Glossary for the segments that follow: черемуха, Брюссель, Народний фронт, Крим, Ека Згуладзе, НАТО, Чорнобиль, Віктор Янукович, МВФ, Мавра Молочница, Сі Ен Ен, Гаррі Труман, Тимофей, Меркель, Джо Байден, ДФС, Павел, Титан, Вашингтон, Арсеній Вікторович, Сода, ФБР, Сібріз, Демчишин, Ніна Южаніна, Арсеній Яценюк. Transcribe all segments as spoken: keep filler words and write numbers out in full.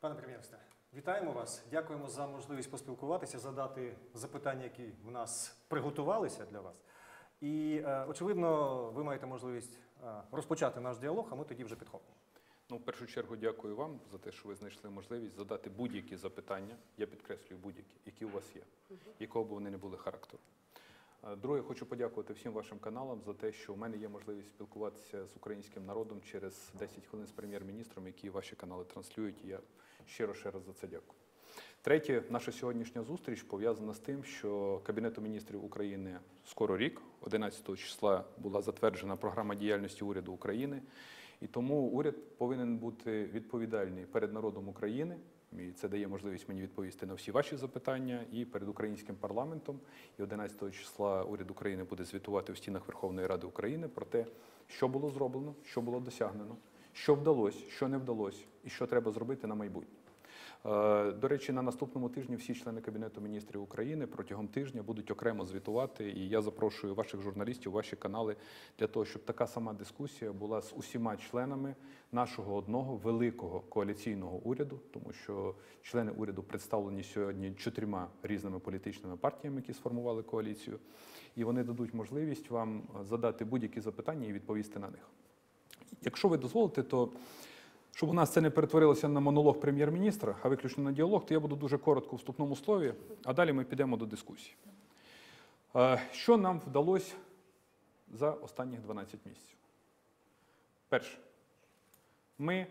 Пане прем'єр-міністре, вітаємо вас. Дякуємо за можливість поспілкуватися, задати запитання, які в нас приготувалися для вас. І, е, очевидно, ви маєте можливість е, розпочати наш діалог, а ми тоді вже підхопимо. Ну, в першу чергу, дякую вам за те, що ви знайшли можливість задати будь-які запитання, я підкреслюю, будь-які, які у вас є, якого б вони не були характеру. Друге, хочу подякувати всім вашим каналам за те, що у мене є можливість спілкуватися з українським народом через десять хвилин з прем'єр-міністром, які ваші канали транслюють, і я щиро ще раз за це дякую. Третє, наша сьогоднішня зустріч пов'язана з тим, що Кабінету міністрів України скоро рік, одинадцятого числа була затверджена програма діяльності уряду України, і тому уряд повинен бути відповідальний перед народом України, і це дає можливість мені відповісти на всі ваші запитання, і перед українським парламентом. І одинадцятого числа уряд України буде звітувати в стінах Верховної Ради України про те, що було зроблено, що було досягнено, що вдалося, що не вдалося, і що треба зробити на майбутнє. До речі, на наступному тижні всі члени Кабінету міністрів України протягом тижня будуть окремо звітувати, і я запрошую ваших журналістів, ваші канали, для того, щоб така сама дискусія була з усіма членами нашого одного великого коаліційного уряду, тому що члени уряду представлені сьогодні чотирма різними політичними партіями, які сформували коаліцію, і вони дадуть можливість вам задати будь-які запитання і відповісти на них. Якщо ви дозволите, то... Щоб у нас це не перетворилося на монолог прем'єр-міністра, а виключно на діалог, то я буду дуже коротко у вступному слові, а далі ми підемо до дискусії. Що нам вдалося за останніх дванадцять місяців? Перше. Ми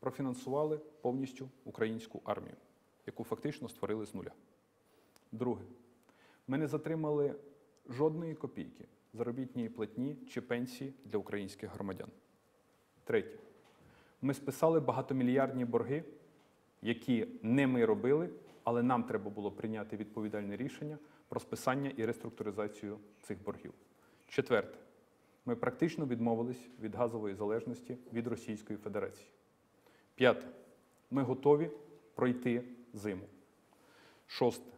профінансували повністю українську армію, яку фактично створили з нуля. Друге. Ми не затримали жодної копійки заробітної платні чи пенсії для українських громадян. Третє. Ми списали багатомільярдні борги, які не ми робили, але нам треба було прийняти відповідальне рішення про списання і реструктуризацію цих боргів. Четверте. Ми практично відмовились від газової залежності від Російської Федерації. П'яте. Ми готові пройти зиму. Шосте.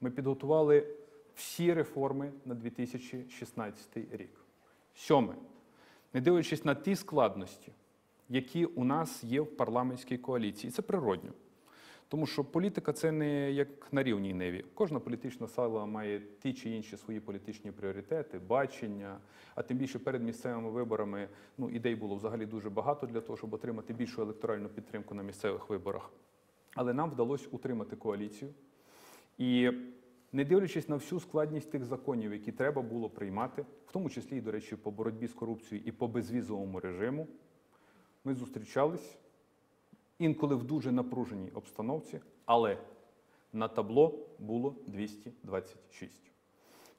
Ми підготували всі реформи на дві тисячі шістнадцятий рік. Сьоме. Не дивлячись на ті складності, які у нас є в парламентській коаліції. Це природньо. Тому що політика – це не як на рівній ниві. Кожна політична сила має ті чи інші свої політичні пріоритети, бачення, а тим більше перед місцевими виборами ну, ідей було взагалі дуже багато для того, щоб отримати більшу електоральну підтримку на місцевих виборах. Але нам вдалося утримати коаліцію. І не дивлячись на всю складність тих законів, які треба було приймати, в тому числі, і, до речі, по боротьбі з корупцією і по безвізовому режиму, ми зустрічались, інколи в дуже напруженій обстановці, але на табло було двісті двадцять шість.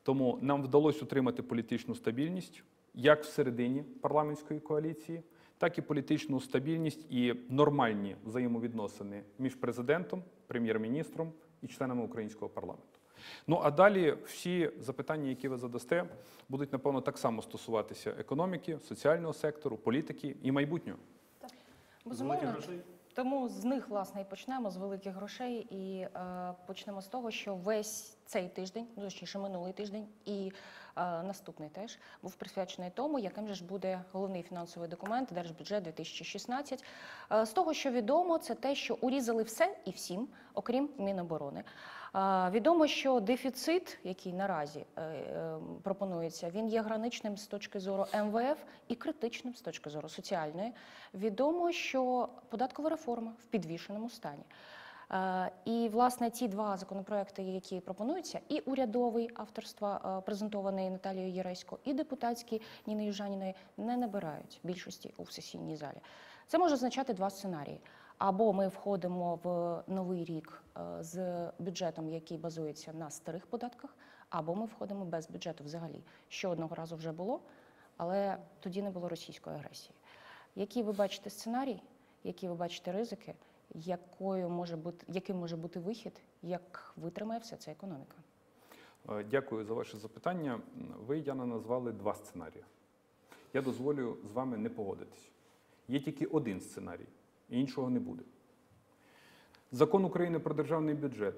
Тому нам вдалося утримати політичну стабільність як всередині парламентської коаліції, так і політичну стабільність і нормальні взаємовідносини між президентом, прем'єр-міністром і членами українського парламенту. Ну, а далі всі запитання, які ви задасте, будуть, напевно, так само стосуватися економіки, соціального сектору, політики і майбутнього. Так. Безумовно. Тому з них, власне, і почнемо, з великих грошей. І е, почнемо з того, що весь цей тиждень, ну, точніше, минулий тиждень і е, наступний теж, був присвячений тому, яким же ж буде головний фінансовий документ Держбюджет дві тисячі шістнадцять. Е, з того, що відомо, це те, що урізали все і всім, окрім Міноборони. Відомо, що дефіцит, який наразі пропонується, він є граничним з точки зору МВФ і критичним з точки зору соціальної. Відомо, що податкова реформа в підвішеному стані. І, власне, ці два законопроекти, які пропонуються, і урядовий авторства, презентований Наталією Єрецько, і депутатський Ніни Южаніної, не набирають більшості у сесійній залі. Це може означати два сценарії. Або ми входимо в новий рік з бюджетом, який базується на старих податках, або ми входимо без бюджету взагалі, що одного разу вже було, але тоді не було російської агресії. Який ви бачите сценарій, які ви бачите ризики, якою може бути, яким може бути вихід, як витримає все це економіка? Дякую за ваше запитання. Ви, Яна, назвали два сценарії. Я дозволю з вами не погодитись. Є тільки один сценарій. Іншого не буде. Закон України про державний бюджет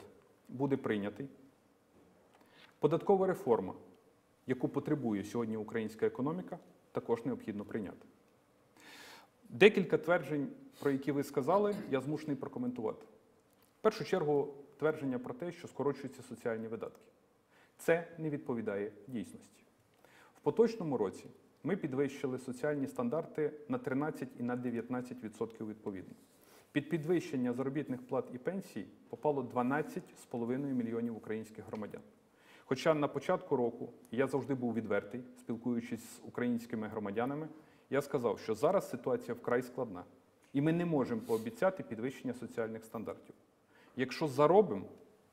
буде прийнятий. Податкова реформа, яку потребує сьогодні українська економіка, також необхідно прийняти. Декілька тверджень, про які ви сказали, я змушений прокоментувати. В першу чергу, твердження про те, що скорочуються соціальні видатки. Це не відповідає дійсності. В поточному році ми підвищили соціальні стандарти на тринадцять і на дев'ятнадцять відсотків відповідно. Під підвищення заробітних плат і пенсій попало дванадцять з половиною мільйонів українських громадян. Хоча на початку року, я завжди був відвертий, спілкуючись з українськими громадянами, я сказав, що зараз ситуація вкрай складна, і ми не можемо пообіцяти підвищення соціальних стандартів. Якщо заробимо,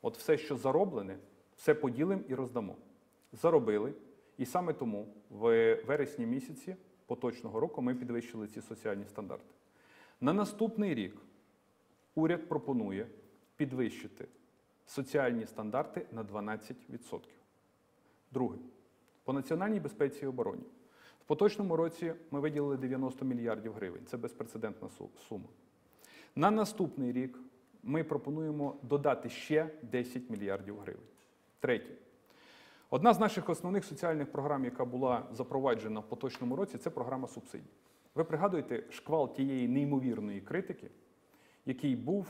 от все, що зароблене, все поділимо і роздамо. Заробили, і саме тому в вересні місяці поточного року ми підвищили ці соціальні стандарти. На наступний рік уряд пропонує підвищити соціальні стандарти на дванадцять відсотків. Друге. По національній безпеці і обороні. В поточному році ми виділили дев'яносто мільярдів гривень. Це безпрецедентна сума. На наступний рік ми пропонуємо додати ще десять мільярдів гривень. Третє. Одна з наших основних соціальних програм, яка була запроваджена в поточному році, це програма субсидій. Ви пригадуєте шквал тієї неймовірної критики, який був,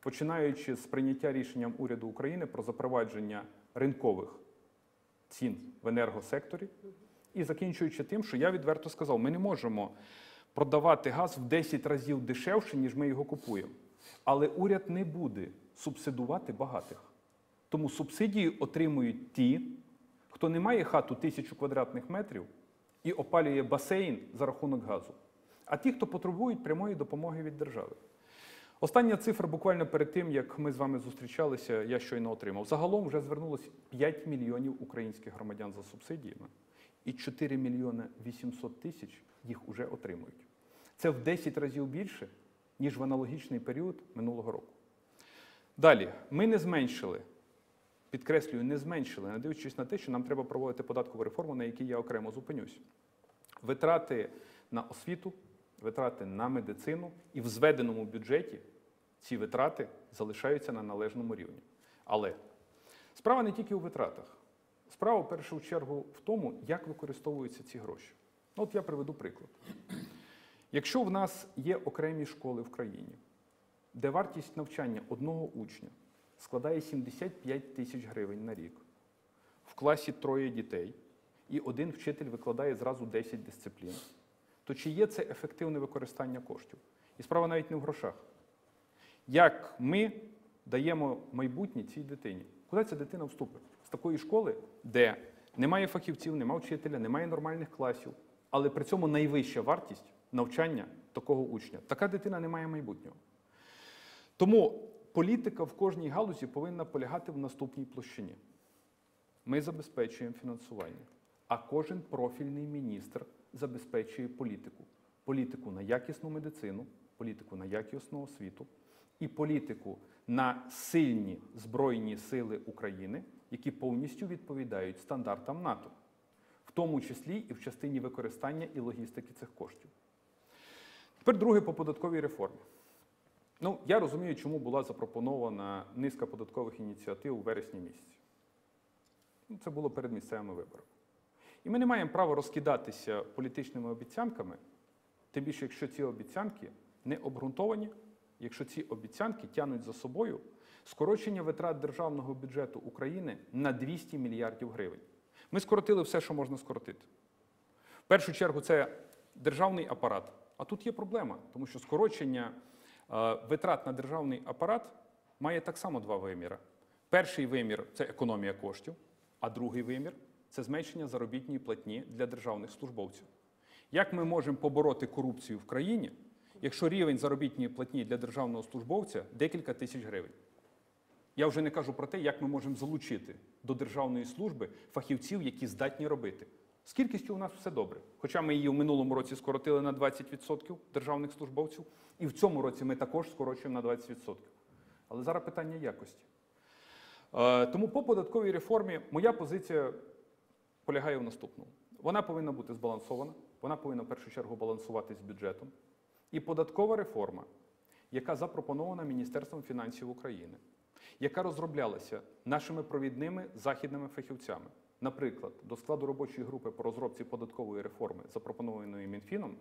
починаючи з прийняття рішенням уряду України про запровадження ринкових цін в енергосекторі і закінчуючи тим, що я відверто сказав, ми не можемо продавати газ в десять разів дешевше, ніж ми його купуємо. Але уряд не буде субсидувати багатих. Тому субсидії отримують ті, хто не має хату тисячу квадратних метрів і опалює басейн за рахунок газу, а ті, хто потребують прямої допомоги від держави. Остання цифра буквально перед тим, як ми з вами зустрічалися, я щойно отримав. Загалом вже звернулося п'ять мільйонів українських громадян за субсидіями, і чотири мільйони вісімсот тисяч їх уже отримують. Це в десять разів більше, ніж в аналогічний період минулого року. Далі, ми не зменшили, підкреслюю, не зменшили, не дивлячись на те, що нам треба проводити податкову реформу, на якій я окремо зупинюсь. Витрати на освіту, витрати на медицину, і в зведеному бюджеті ці витрати залишаються на належному рівні. Але справа не тільки у витратах. Справа, в першу чергу, в тому, як використовуються ці гроші. От я приведу приклад. Якщо в нас є окремі школи в країні, де вартість навчання одного учня складає сімдесят п'ять тисяч гривень на рік, в класі троє дітей, і один вчитель викладає зразу десять дисциплін, то чи є це ефективне використання коштів? І справа навіть не в грошах. Як ми даємо майбутнє цій дитині? Куди ця дитина вступить? З такої школи, де немає фахівців, немає вчителя, немає нормальних класів, але при цьому найвища вартість навчання такого учня. Така дитина не має майбутнього. Тому політика в кожній галузі повинна полягати в наступній площині. Ми забезпечуємо фінансування, а кожен профільний міністр забезпечує політику. Політику на якісну медицину, політику на якісну освіту і політику на сильні збройні сили України, які повністю відповідають стандартам НАТО, в тому числі і в частині використання і логістики цих коштів. Тепер друге по податковій реформі. Ну, я розумію, чому була запропонована низка податкових ініціатив у вересні місяці. Це було перед місцевими виборами. І ми не маємо права розкидатися політичними обіцянками, тим більше, якщо ці обіцянки не обґрунтовані, якщо ці обіцянки тягнуть за собою скорочення витрат державного бюджету України на двісті мільярдів гривень. Ми скоротили все, що можна скоротити. В першу чергу, це державний апарат. А тут є проблема, тому що скорочення витрат на державний апарат має так само два виміри. Перший вимір – це економія коштів, а другий вимір – це зменшення заробітної платні для державних службовців. Як ми можемо побороти корупцію в країні, якщо рівень заробітної платні для державного службовця – декілька тисяч гривень? Я вже не кажу про те, як ми можемо залучити до державної служби фахівців, які здатні робити. З кількістю у нас все добре. Хоча ми її в минулому році скоротили на двадцять відсотків державних службовців, і в цьому році ми також скорочуємо на двадцять відсотків. Але зараз питання якості. Тому по податковій реформі моя позиція полягає в наступному. Вона повинна бути збалансована, вона повинна в першу чергу балансувати з бюджетом. І податкова реформа, яка запропонована Міністерством фінансів України, яка розроблялася нашими провідними західними фахівцями. Наприклад, до складу робочої групи по розробці податкової реформи, запропонованої Мінфіном,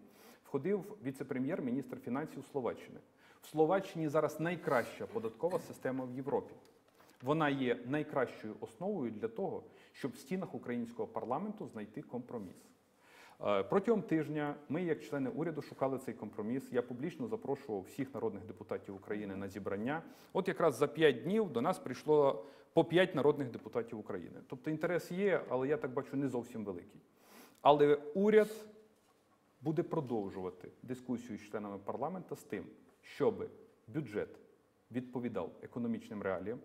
входив віце-прем'єр-міністр фінансів Словаччини. В Словаччині зараз найкраща податкова система в Європі. Вона є найкращою основою для того, щоб в стінах українського парламенту знайти компроміс. Протягом тижня ми, як члени уряду, шукали цей компроміс. Я публічно запрошував всіх народних депутатів України на зібрання. От якраз за п'ять днів до нас прийшло по п'ять народних депутатів України. Тобто інтерес є, але я так бачу, не зовсім великий. Але уряд буде продовжувати дискусію з членами парламенту з тим, щоб бюджет відповідав економічним реаліям,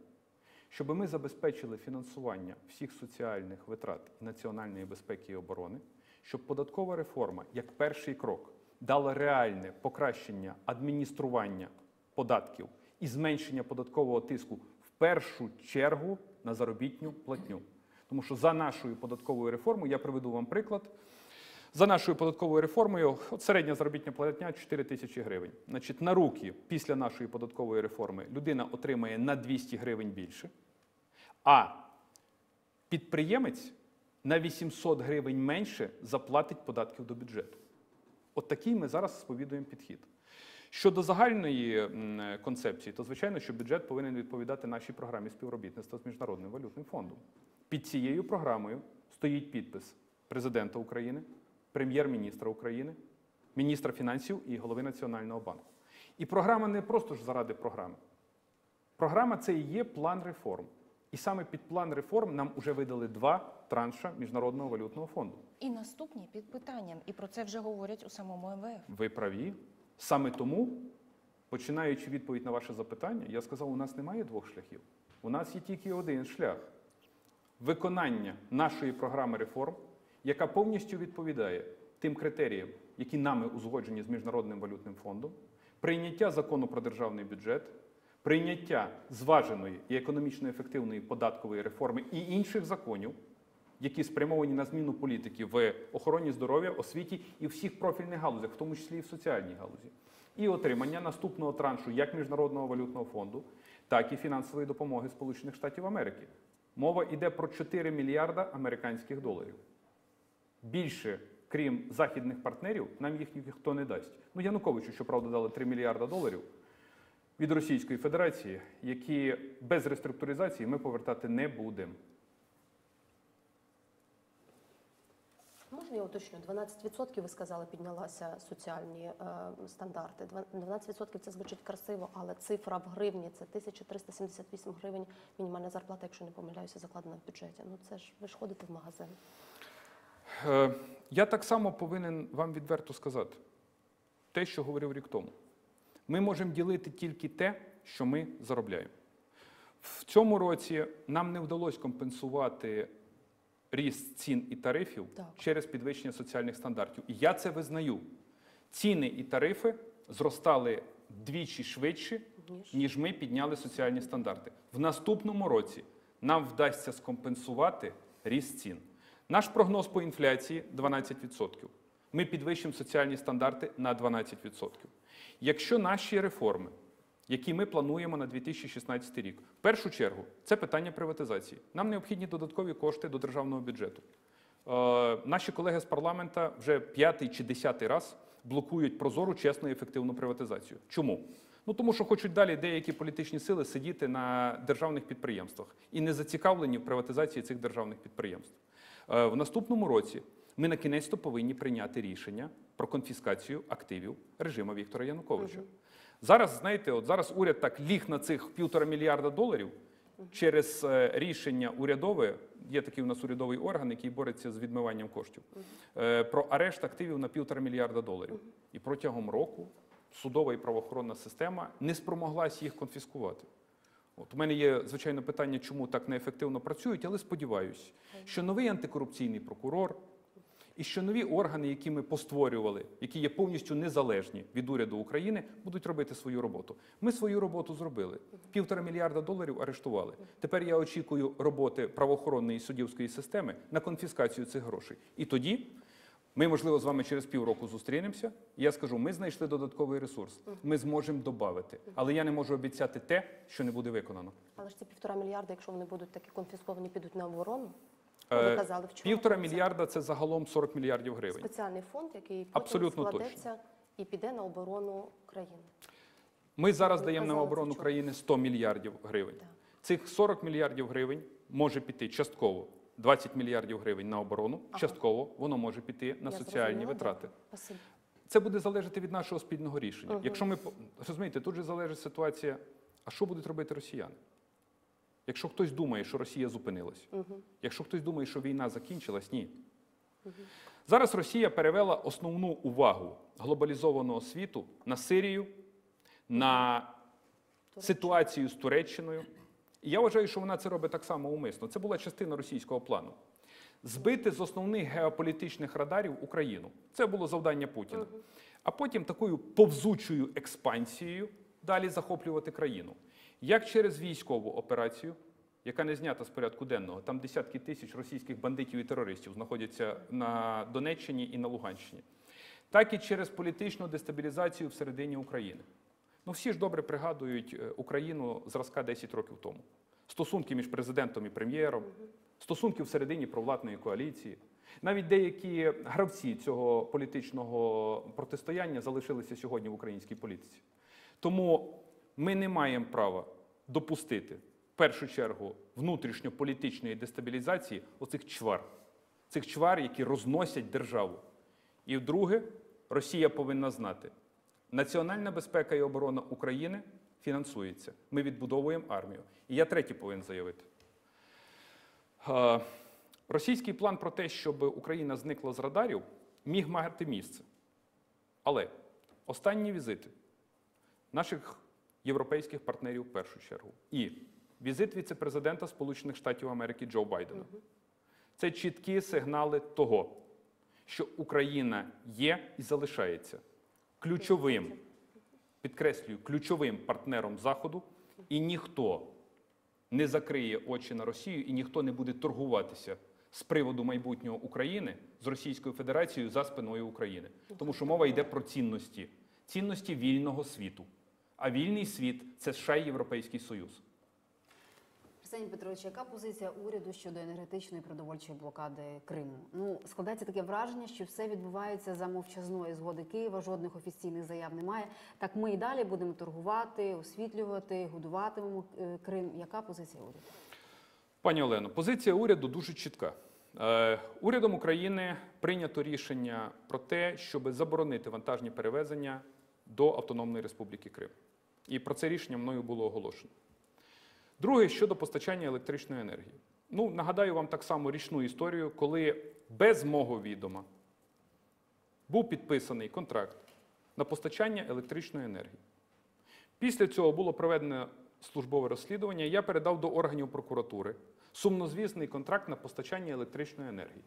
щоб ми забезпечили фінансування всіх соціальних витрат національної безпеки і оборони, щоб податкова реформа, як перший крок, дала реальне покращення адміністрування податків і зменшення податкового тиску в першу чергу на заробітну платню. Тому що за нашою податковою реформою, я приведу вам приклад, за нашою податковою реформою середня заробітна платня чотири тисячі гривень. Значить, на руки після нашої податкової реформи людина отримає на двісті гривень більше, а підприємець на вісімсот гривень менше заплатить податків до бюджету. От такий ми зараз сповідуємо підхід. Щодо загальної концепції, то, звичайно, що бюджет повинен відповідати нашій програмі співробітництва з Міжнародним валютним фондом. Під цією програмою стоїть підпис президента України, прем'єр-міністра України, міністра фінансів і голови Національного банку. І програма не просто ж заради програми. Програма – це і є план реформ. І саме під план реформ нам вже видали два транша Міжнародного валютного фонду. І наступні під питанням. І про це вже говорять у самому МВФ. Ви праві. Саме тому, починаючи відповідь на ваше запитання, я сказав, у нас немає двох шляхів. У нас є тільки один шлях. Виконання нашої програми реформ, яка повністю відповідає тим критеріям, які нами узгоджені з Міжнародним валютним фондом, прийняття закону про державний бюджет, прийняття зваженої і економічно ефективної податкової реформи і інших законів, які спрямовані на зміну політики в охороні здоров'я, освіті і всіх профільних галузях, в тому числі і в соціальній галузі. І отримання наступного траншу як Міжнародного валютного фонду, так і фінансової допомоги Сполучених Штатів Америки. Мова йде про чотири мільярда американських доларів. Більше, крім західних партнерів, нам їх ніхто не дасть. Ну, Януковичу, щоправда, дали три мільярда доларів від Російської Федерації, які без реструктуризації ми повертати не будемо. Можна я уточню? дванадцять відсотків, ви сказали, піднялися соціальні е, стандарти. дванадцять відсотків це звучить красиво, але цифра в гривні – це тисяча триста сімдесят вісім гривень мінімальна зарплата, якщо не помиляюся, закладена в бюджеті. Ну це ж ви ж ходите в магазин. Е, я так само повинен вам відверто сказати те, що говорив рік тому. Ми можемо ділити тільки те, що ми заробляємо. В цьому році нам не вдалося компенсувати ріст цін і тарифів так. через підвищення соціальних стандартів. І я це визнаю. Ціни і тарифи зростали двічі швидше, ніж ми підняли соціальні стандарти. В наступному році нам вдасться скомпенсувати ріст цін. Наш прогноз по інфляції – дванадцять відсотків. Ми підвищимо соціальні стандарти на дванадцять відсотків. Якщо наші реформи, які ми плануємо на дві тисячі шістнадцятий рік. В першу чергу, це питання приватизації. Нам необхідні додаткові кошти до державного бюджету. Е, наші колеги з парламенту вже п'ятий чи десятий раз блокують прозору, чесну і ефективну приватизацію. Чому? Ну, тому що хочуть далі деякі політичні сили сидіти на державних підприємствах і не зацікавлені в приватизації цих державних підприємств. Е, в наступному році ми на кінець-то повинні прийняти рішення про конфіскацію активів режиму Віктора Януковича. Угу. Зараз, знаєте, от зараз уряд так ліг на цих півтора мільярда доларів через е, рішення урядове, є такий у нас урядовий орган, який бореться з відмиванням коштів, е, про арешт активів на півтора мільярда доларів. І протягом року судова і правоохоронна система не спромоглась їх конфіскувати. От у мене є, звичайно, питання, чому так неефективно працюють, але сподіваюся, що новий антикорупційний прокурор, і що нові органи, які ми постворювали, які є повністю незалежні від уряду України, будуть робити свою роботу. Ми свою роботу зробили. Півтора мільярда доларів арештували. Тепер я очікую роботи правоохоронної і суддівської системи на конфіскацію цих грошей. І тоді ми, можливо, з вами через півроку зустрінемося. Я скажу, ми знайшли додатковий ресурс, ми зможемо додати. Але я не можу обіцяти те, що не буде виконано. Але ж ці півтора мільярда, якщо вони будуть такі конфісковані, підуть на оборону? Ви казали, в чому? Півтора мільярда – це загалом сорок мільярдів гривень. Спеціальний фонд, який потім складеться і піде на оборону країни. Ми зараз даємо на оборону країни сто мільярдів гривень. Цих сорок мільярдів гривень може піти частково. двадцять мільярдів гривень на оборону, частково воно може піти на соціальні витрати. Це буде залежати від нашого спільного рішення. Якщо ми, розумієте, тут же залежить ситуація, а що будуть робити росіяни? Якщо хтось думає, що Росія зупинилась, якщо хтось думає, що війна закінчилась, ні. Зараз Росія перевела основну увагу глобалізованого світу на Сирію, на ситуацію з Туреччиною. І я вважаю, що вона це робить так само умисно. Це була частина російського плану. Збити з основних геополітичних радарів Україну. Це було завдання Путіна. А потім такою повзучою експансією далі захоплювати країну. Як через військову операцію, яка не знята з порядку денного, там десятки тисяч російських бандитів і терористів знаходяться на Донеччині і на Луганщині, так і через політичну дестабілізацію всередині України. Ну, всі ж добре пригадують Україну зразка десять років тому. Стосунки між президентом і прем'єром, стосунки всередині провладної коаліції. Навіть деякі гравці цього політичного протистояння залишилися сьогодні в українській політиці. Тому ми не маємо права допустити, в першу чергу, внутрішньополітичної дестабілізації оцих чвар. Цих чвар, які розносять державу. І вдруге, Росія повинна знати, національна безпека і оборона України фінансується. Ми відбудовуємо армію. І я третій повинен заявити. Російський план про те, щоб Україна зникла з радарів, міг мати місце. Але останні візити наших європейських партнерів в першу чергу і візит віце-президента Сполучених Штатів Америки Джо Байдена – це чіткі сигнали того, що Україна є і залишається ключовим, підкреслюю, ключовим партнером Заходу, і ніхто не закриє очі на Росію, і ніхто не буде торгуватися з приводу майбутнього України з Російською Федерацією за спиною України. Тому що мова йде про цінності. Цінності вільного світу. А вільний світ – це США і Європейський Союз. Арсеній Петрович, яка позиція уряду щодо енергетичної продовольчої блокади Криму? Ну, складається таке враження, що все відбувається за мовчазної згоди Києва, жодних офіційних заяв немає. Так ми і далі будемо торгувати, освітлювати, годуватимемо Крим. Яка позиція уряду? Пані Олено, позиція уряду дуже чітка. Урядом України прийнято рішення про те, щоб заборонити вантажні перевезення до Автономної Республіки Крим. І про це рішення мною було оголошено. Друге, щодо постачання електричної енергії. Ну, нагадаю вам так само річну історію, коли без мого відома був підписаний контракт на постачання електричної енергії. Після цього було проведено службове розслідування, і я передав до органів прокуратури сумнозвісний контракт на постачання електричної енергії,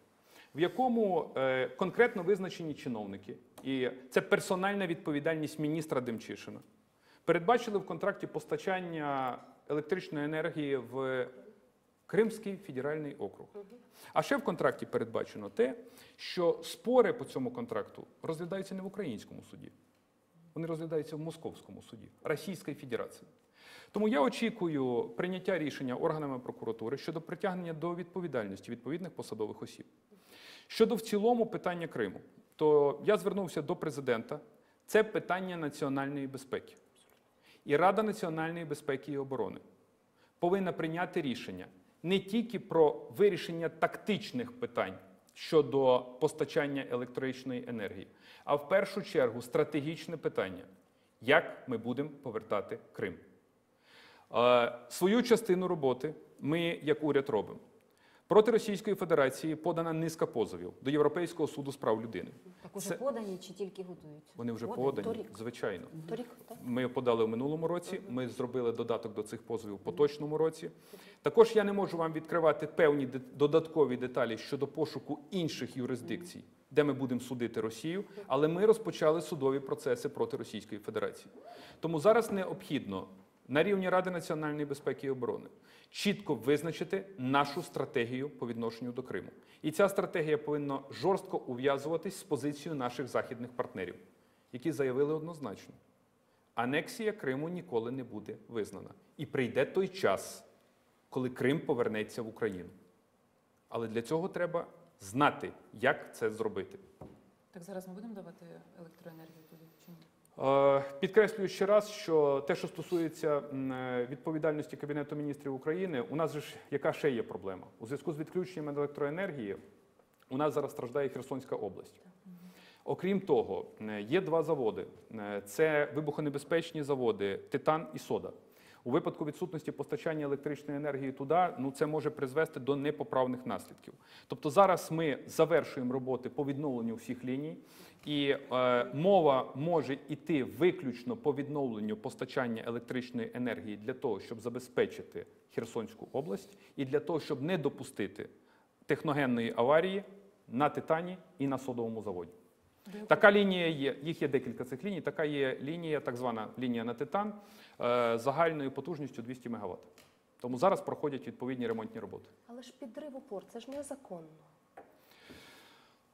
в якому конкретно визначені чиновники, і це персональна відповідальність міністра Демчишина, передбачили в контракті постачання електричної енергії в Кримський федеральний округ. А ще в контракті передбачено те, що спори по цьому контракту розглядаються не в українському суді, вони розглядаються в Московському суді Російської Федерації. Тому я очікую прийняття рішення органами прокуратури щодо притягнення до відповідальності відповідних посадових осіб. Щодо в цілому питання Криму, то я звернувся до президента. Це питання національної безпеки. І Рада національної безпеки і оборони повинна прийняти рішення не тільки про вирішення тактичних питань щодо постачання електричної енергії, а в першу чергу стратегічне питання – як ми будемо повертати Крим. Свою частину роботи ми, як уряд, робимо. Проти Російської Федерації подана низка позовів до Європейського суду з прав людини. Так уже подані чи тільки готують? Вони вже подані, звичайно. Ми подали в минулому році, ми зробили додаток до цих позовів в поточному році. Також я не можу вам відкривати певні додаткові деталі щодо пошуку інших юрисдикцій, де ми будемо судити Росію, але ми розпочали судові процеси проти Російської Федерації. Тому зараз необхідно на рівні Ради національної безпеки і оборони чітко визначити нашу стратегію по відношенню до Криму. І ця стратегія повинна жорстко ув'язуватись з позицією наших західних партнерів, які заявили однозначно: анексія Криму ніколи не буде визнана. І прийде той час, коли Крим повернеться в Україну. Але для цього треба знати, як це зробити. Так зараз ми будемо давати електроенергію туди чи ні? Підкреслюю ще раз, що те, що стосується відповідальності Кабінету міністрів України, у нас же ж яка ще є проблема? У зв'язку з відключенням електроенергії у нас зараз страждає Херсонська область. Окрім того, є два заводи. Це вибухонебезпечні заводи «Титан» і «Сода». У випадку відсутності постачання електричної енергії туди, ну, це може призвести до непоправних наслідків. Тобто зараз ми завершуємо роботи по відновленню всіх ліній, і е, мова може йти виключно по відновленню постачання електричної енергії для того, щоб забезпечити Херсонську область і для того, щоб не допустити техногенної аварії на «Титані» і на «Содовому» заводі. Така лінія є, їх є декілька цих ліній, така є лінія, так звана лінія на Титан, загальною потужністю двісті мегаватт. Тому зараз проходять відповідні ремонтні роботи. Але ж підрив опор, це ж незаконно.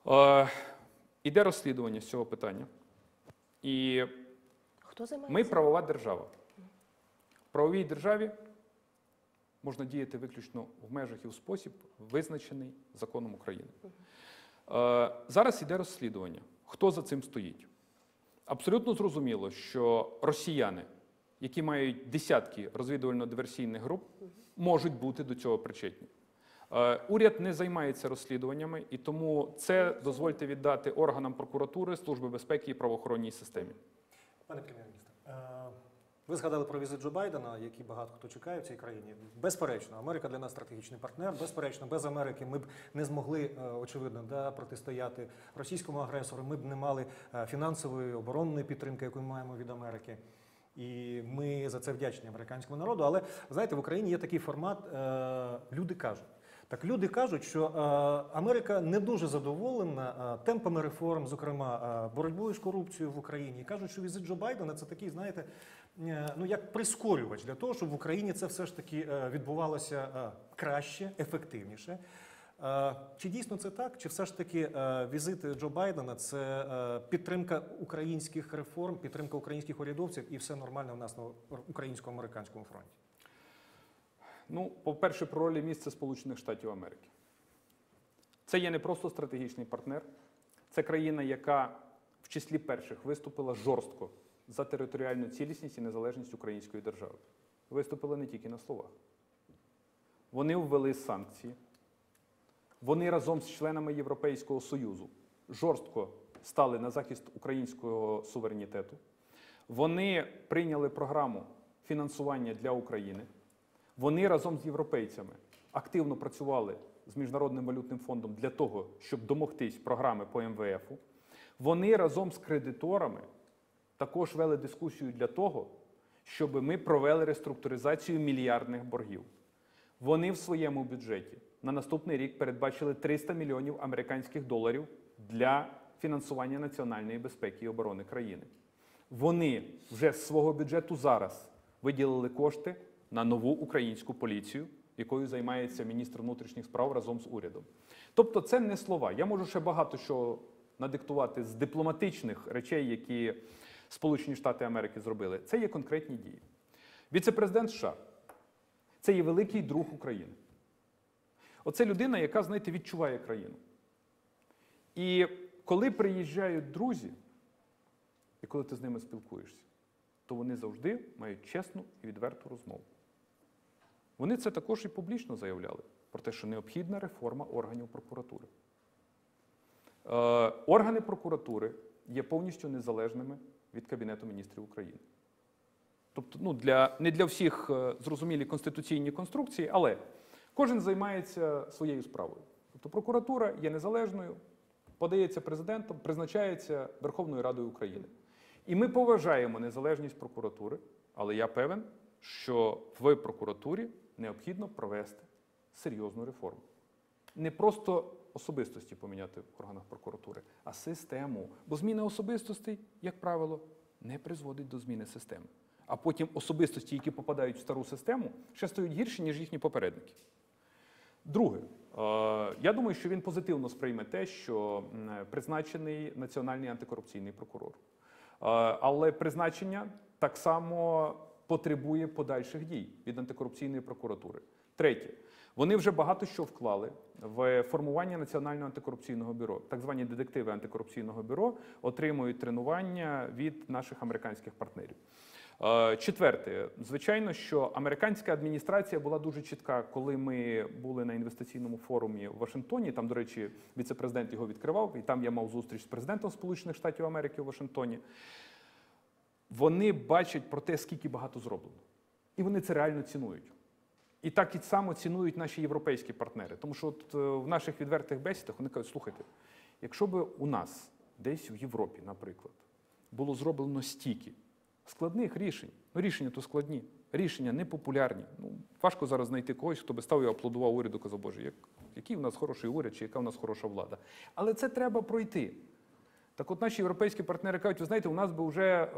Е, іде розслідування з цього питання. І хто займається? Ми правова держава. В правовій державі можна діяти виключно в межах і в спосіб, визначений законом України. Зараз йде розслідування, хто за цим стоїть. Абсолютно зрозуміло, що росіяни, які мають десятки розвідувально-диверсійних груп, можуть бути до цього причетні. Уряд не займається розслідуваннями, і тому це дозвольте віддати органам прокуратури, Служби безпеки і правоохоронній системі. Пане прем'єр-міністр, ви згадали про візит Джо Байдена, який багато хто чекає в цій країні. Безперечно, Америка для нас стратегічний партнер. Безперечно, без Америки ми б не змогли, очевидно, да, протистояти російському агресору. Ми б не мали фінансової, оборонної підтримки, яку ми маємо від Америки. І ми за це вдячні американському народу. Але, знаєте, в Україні є такий формат «люди кажуть». Так, люди кажуть, що Америка не дуже задоволена темпами реформ, зокрема, боротьбою з корупцією в Україні. Кажуть, що візит Джо Байдена – це такий, знаєте, ну, як прискорювач для того, щоб в Україні це все ж таки відбувалося краще, ефективніше. Чи дійсно це так? Чи все ж таки візит Джо Байдена – це підтримка українських реформ, підтримка українських урядовців і все нормально в нас на українсько-американському фронті? Ну, по-перше, про роль і місце Сполучених Штатів Америки. Це є не просто стратегічний партнер, це країна, яка в числі перших виступила жорстко за територіальну цілісність і незалежність української держави. Виступила не тільки на словах. Вони ввели санкції. Вони разом з членами Європейського Союзу жорстко стали на захист українського суверенітету. Вони прийняли програму фінансування для України. Вони разом з європейцями активно працювали з Міжнародним валютним фондом для того, щоб домогтись програми по МВФу. Вони разом з кредиторами також вели дискусію для того, щоб ми провели реструктуризацію мільярдних боргів. Вони в своєму бюджеті на наступний рік передбачили триста мільйонів американських доларів для фінансування національної безпеки і оборони країни. Вони вже з свого бюджету зараз виділили кошти на нову українську поліцію, якою займається міністр внутрішніх справ разом з урядом. Тобто це не слова. Я можу ще багато що надиктувати з дипломатичних речей, які Сполучені Штати Америки зробили. Це є конкретні дії. Віце-президент США – це є великий друг України. Оце людина, яка, знаєте, відчуває країну. І коли приїжджають друзі, і коли ти з ними спілкуєшся, то вони завжди мають чесну і відверту розмову. Вони це також і публічно заявляли, про те, що необхідна реформа органів прокуратури. Е, органи прокуратури є повністю незалежними від Кабінету міністрів України. Тобто, ну, для, не для всіх е, зрозумілі конституційні конструкції, але кожен займається своєю справою. Тобто прокуратура є незалежною, подається президентом, призначається Верховною Радою України. І ми поважаємо незалежність прокуратури, але я певен, що в прокуратурі необхідно провести серйозну реформу. Не просто особистості поміняти в органах прокуратури, а систему. Бо зміна особистостей, як правило, не призводить до зміни системи. А потім особистості, які попадають в стару систему, ще стають гірші, ніж їхні попередники. Друге. Я думаю, що він позитивно сприйме те, що призначений національний антикорупційний прокурор. Але призначення так само потребує подальших дій від антикорупційної прокуратури. Третє. Вони вже багато що вклали в формування Національного антикорупційного бюро. Так звані детективи антикорупційного бюро отримують тренування від наших американських партнерів. Четверте. Звичайно, що американська адміністрація була дуже чітка, коли ми були на інвестиційному форумі в Вашингтоні. Там, до речі, віце-президент його відкривав, і там я мав зустріч з президентом Сполучених Штатів Америки у Вашингтоні. Вони бачать про те, скільки багато зроблено. І вони це реально цінують. І так і само цінують наші європейські партнери. Тому що от в наших відвертих бесідах вони кажуть, слухайте, якщо б у нас, десь в Європі, наприклад, було зроблено стільки складних рішень, ну рішення то складні, рішення непопулярні. Ну, важко зараз знайти когось, хто би став і аплодував уряду, казав, боже, як, який в нас хороший уряд, чи яка в нас хороша влада. Але це треба пройти. Так от наші європейські партнери кажуть, ви знаєте, у нас би вже е,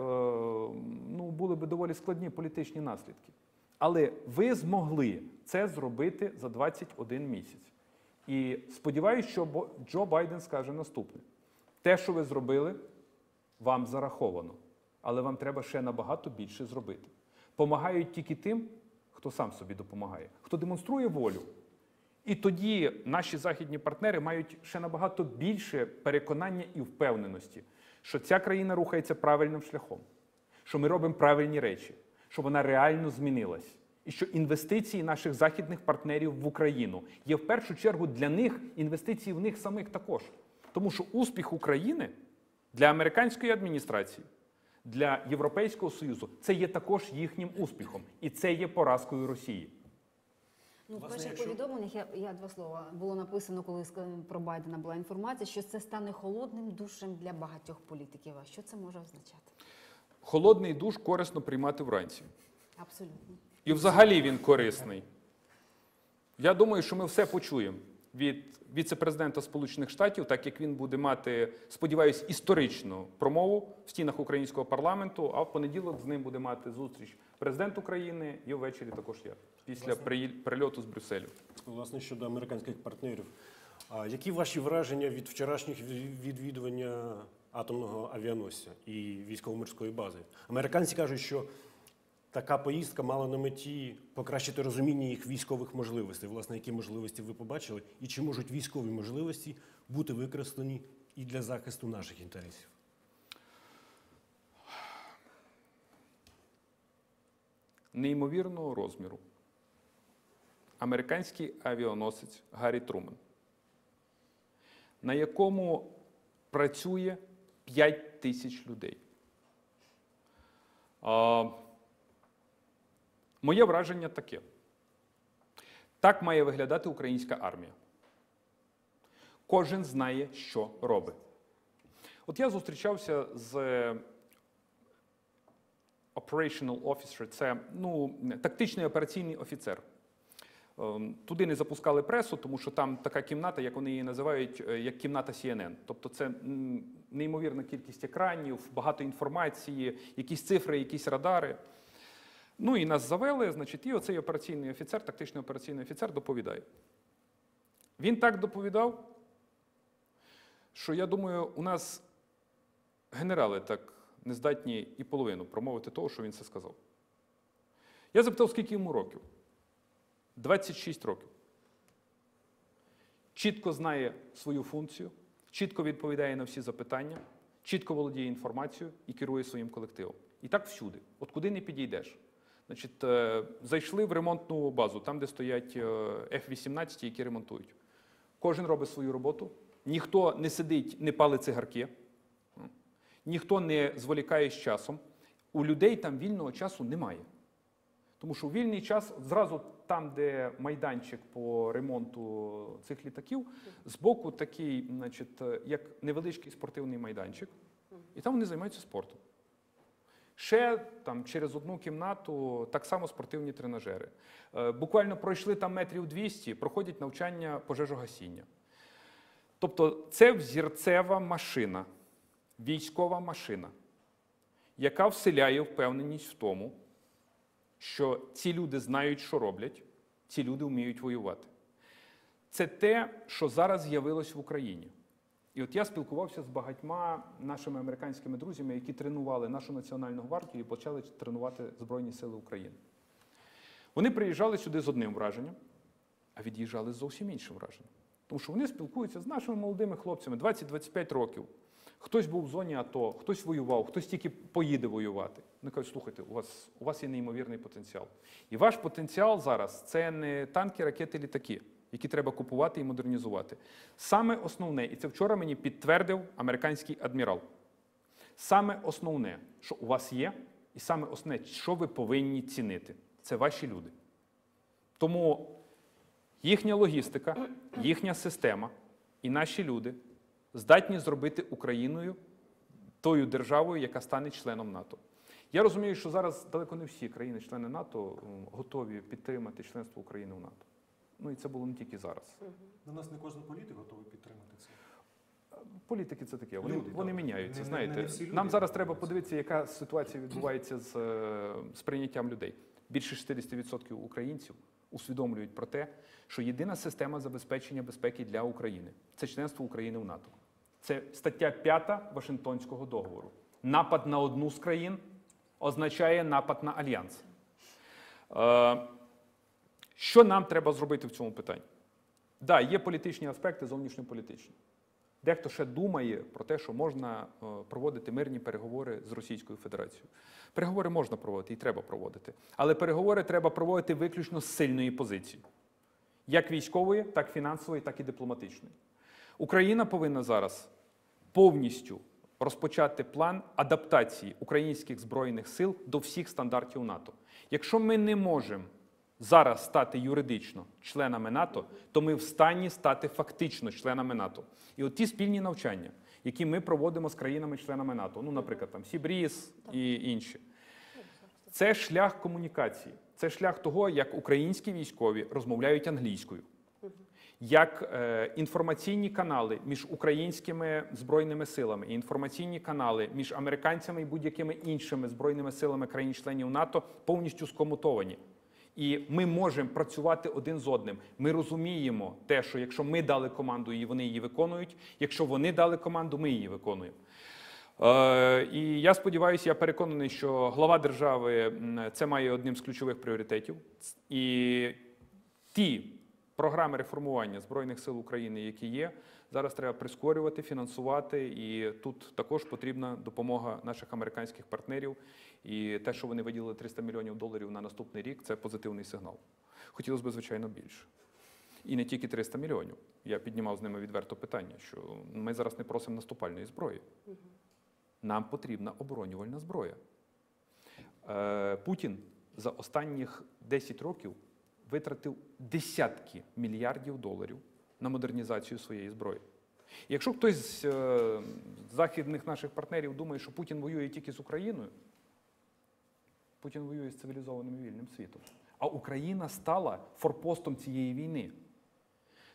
ну, були б доволі складні політичні наслідки. Але ви змогли це зробити за двадцять один місяць. І сподіваюся, що Джо Байден скаже наступне. Те, що ви зробили, вам зараховано. Але вам треба ще набагато більше зробити. Помагають тільки тим, хто сам собі допомагає, хто демонструє волю. І тоді наші західні партнери мають ще набагато більше переконання і впевненості, що ця країна рухається правильним шляхом, що ми робимо правильні речі, що вона реально змінилась. І що інвестиції наших західних партнерів в Україну є в першу чергу для них, інвестиції в них самих також. Тому що успіх України для американської адміністрації, для Європейського Союзу, це є також їхнім успіхом. І це є поразкою Росії. Ну, в перших якщо... повідомленнях, я, я два слова, було написано, коли про Байдена була інформація, що це стане холодним душем для багатьох політиків. А що це може означати? Холодний душ корисно приймати вранці. Абсолютно. І взагалі він корисний. Я думаю, що ми все почуємо від віце-президента Сполучених Штатів, так як він буде мати, сподіваюся, історичну промову в стінах українського парламенту, а в понеділок з ним буде мати зустріч президент України і ввечері також я, після власне, прильоту з Брюсселю. Власне, щодо американських партнерів. А які ваші враження від вчорашніх відвідування атомного авіаносця і військово-морської бази? Американці кажуть, що така поїздка мала на меті покращити розуміння їх військових можливостей. Власне, які можливості ви побачили? І чи можуть військові можливості бути використані і для захисту наших інтересів? Неймовірного розміру. Американський авіаносець Гаррі Труман, на якому працює п'ять тисяч людей. А... Моє враження таке. Так має виглядати українська армія. Кожен знає, що робить. От я зустрічався з operational officer, це ну, тактичний операційний офіцер. Туди не запускали пресу, тому що там така кімната, як вони її називають, як кімната Сі Ен Ен. Тобто це неймовірна кількість екранів, багато інформації, якісь цифри, якісь радари. Ну і нас завели, значить, і оцей операційний офіцер, тактичний операційний офіцер доповідає. Він так доповідав, що, я думаю, у нас генерали так не здатні і половину промовити того, що він це сказав. Я запитав, скільки йому років. двадцять шість років. Чітко знає свою функцію, чітко відповідає на всі запитання, чітко володіє інформацією і керує своїм колективом. І так всюди. От куди не підійдеш. Значить, зайшли в ремонтну базу, там, де стоять Еф вісімнадцять, які ремонтують. Кожен робить свою роботу, ніхто не сидить, не палить цигарки, ніхто не зволікає з часом. У людей там вільного часу немає. Тому що у вільний час, зразу там, де майданчик по ремонту цих літаків, збоку такий, значить, як невеличкий спортивний майданчик, і там вони займаються спортом. Ще там, через одну кімнату так само спортивні тренажери. Буквально пройшли там метрів двісті, проходять навчання пожежогасіння. Тобто це взірцева машина, військова машина, яка вселяє впевненість в тому, що ці люди знають, що роблять, ці люди вміють воювати. Це те, що зараз з'явилось в Україні. І от я спілкувався з багатьма нашими американськими друзями, які тренували нашу Національну гвардію і почали тренувати Збройні Сили України. Вони приїжджали сюди з одним враженням, а від'їжджали з зовсім іншим враженням. Тому що вони спілкуються з нашими молодими хлопцями двадцять-двадцять п'ять років. Хтось був в зоні АТО, хтось воював, хтось тільки поїде воювати. Вони кажуть, слухайте, у вас, у вас є неймовірний потенціал. І ваш потенціал зараз – це не танки, ракети, літаки, які треба купувати і модернізувати. Саме основне, і це вчора мені підтвердив американський адмірал, саме основне, що у вас є, і саме основне, що ви повинні цінити – це ваші люди. Тому їхня логістика, їхня система і наші люди – здатні зробити Україною тою державою, яка стане членом НАТО. Я розумію, що зараз далеко не всі країни-члени НАТО готові підтримати членство України в НАТО. Ну і це було не тільки зараз. На нас не кожен політик готовий підтримати це. Політики – це таке, вони, люди, вони міняються, не, знаєте. Не, не всі люди. Нам зараз треба подивитися, яка ситуація відбувається з, з прийняттям людей. Більше шістдесят відсотків українців усвідомлюють про те, що єдина система забезпечення безпеки для України – це членство України в НАТО. Це стаття п'ята Вашингтонського договору. Напад на одну з країн означає напад на альянс. Що нам треба зробити в цьому питанні? Да, є політичні аспекти, зовнішньополітичні. Дехто ще думає про те, що можна проводити мирні переговори з Російською Федерацією. Переговори можна проводити і треба проводити. Але переговори треба проводити виключно з сильної позиції. Як військової, так і фінансової, так і дипломатичної. Україна повинна зараз повністю розпочати план адаптації українських збройних сил до всіх стандартів НАТО. Якщо ми не можемо зараз стати юридично членами НАТО, то ми в стані стати фактично членами НАТО. І от ті спільні навчання, які ми проводимо з країнами-членами НАТО, ну, наприклад, там Сібріз і інші, це шлях комунікації, це шлях того, як українські військові розмовляють англійською, як е, інформаційні канали між українськими збройними силами і інформаційні канали між американцями і будь-якими іншими збройними силами країн-членів НАТО повністю скомутовані. І ми можемо працювати один з одним. Ми розуміємо те, що якщо ми дали команду, і вони її виконують, якщо вони дали команду, ми її виконуємо. Е, і я сподіваюся, я переконаний, що глава держави це має одним з ключових пріоритетів. І ті програми реформування Збройних сил України, які є, зараз треба прискорювати, фінансувати, і тут також потрібна допомога наших американських партнерів. І те, що вони виділили триста мільйонів доларів на наступний рік, це позитивний сигнал. Хотілося б, звичайно, більше. І не тільки триста мільйонів. Я піднімав з ними відверто питання, що ми зараз не просимо наступальної зброї. Нам потрібна оборонювальна зброя. Путін за останніх десять років витратив десятки мільярдів доларів на модернізацію своєї зброї. І якщо хтось з е, західних наших партнерів думає, що Путін воює тільки з Україною, Путін воює з цивілізованим вільним світом. А Україна стала форпостом цієї війни.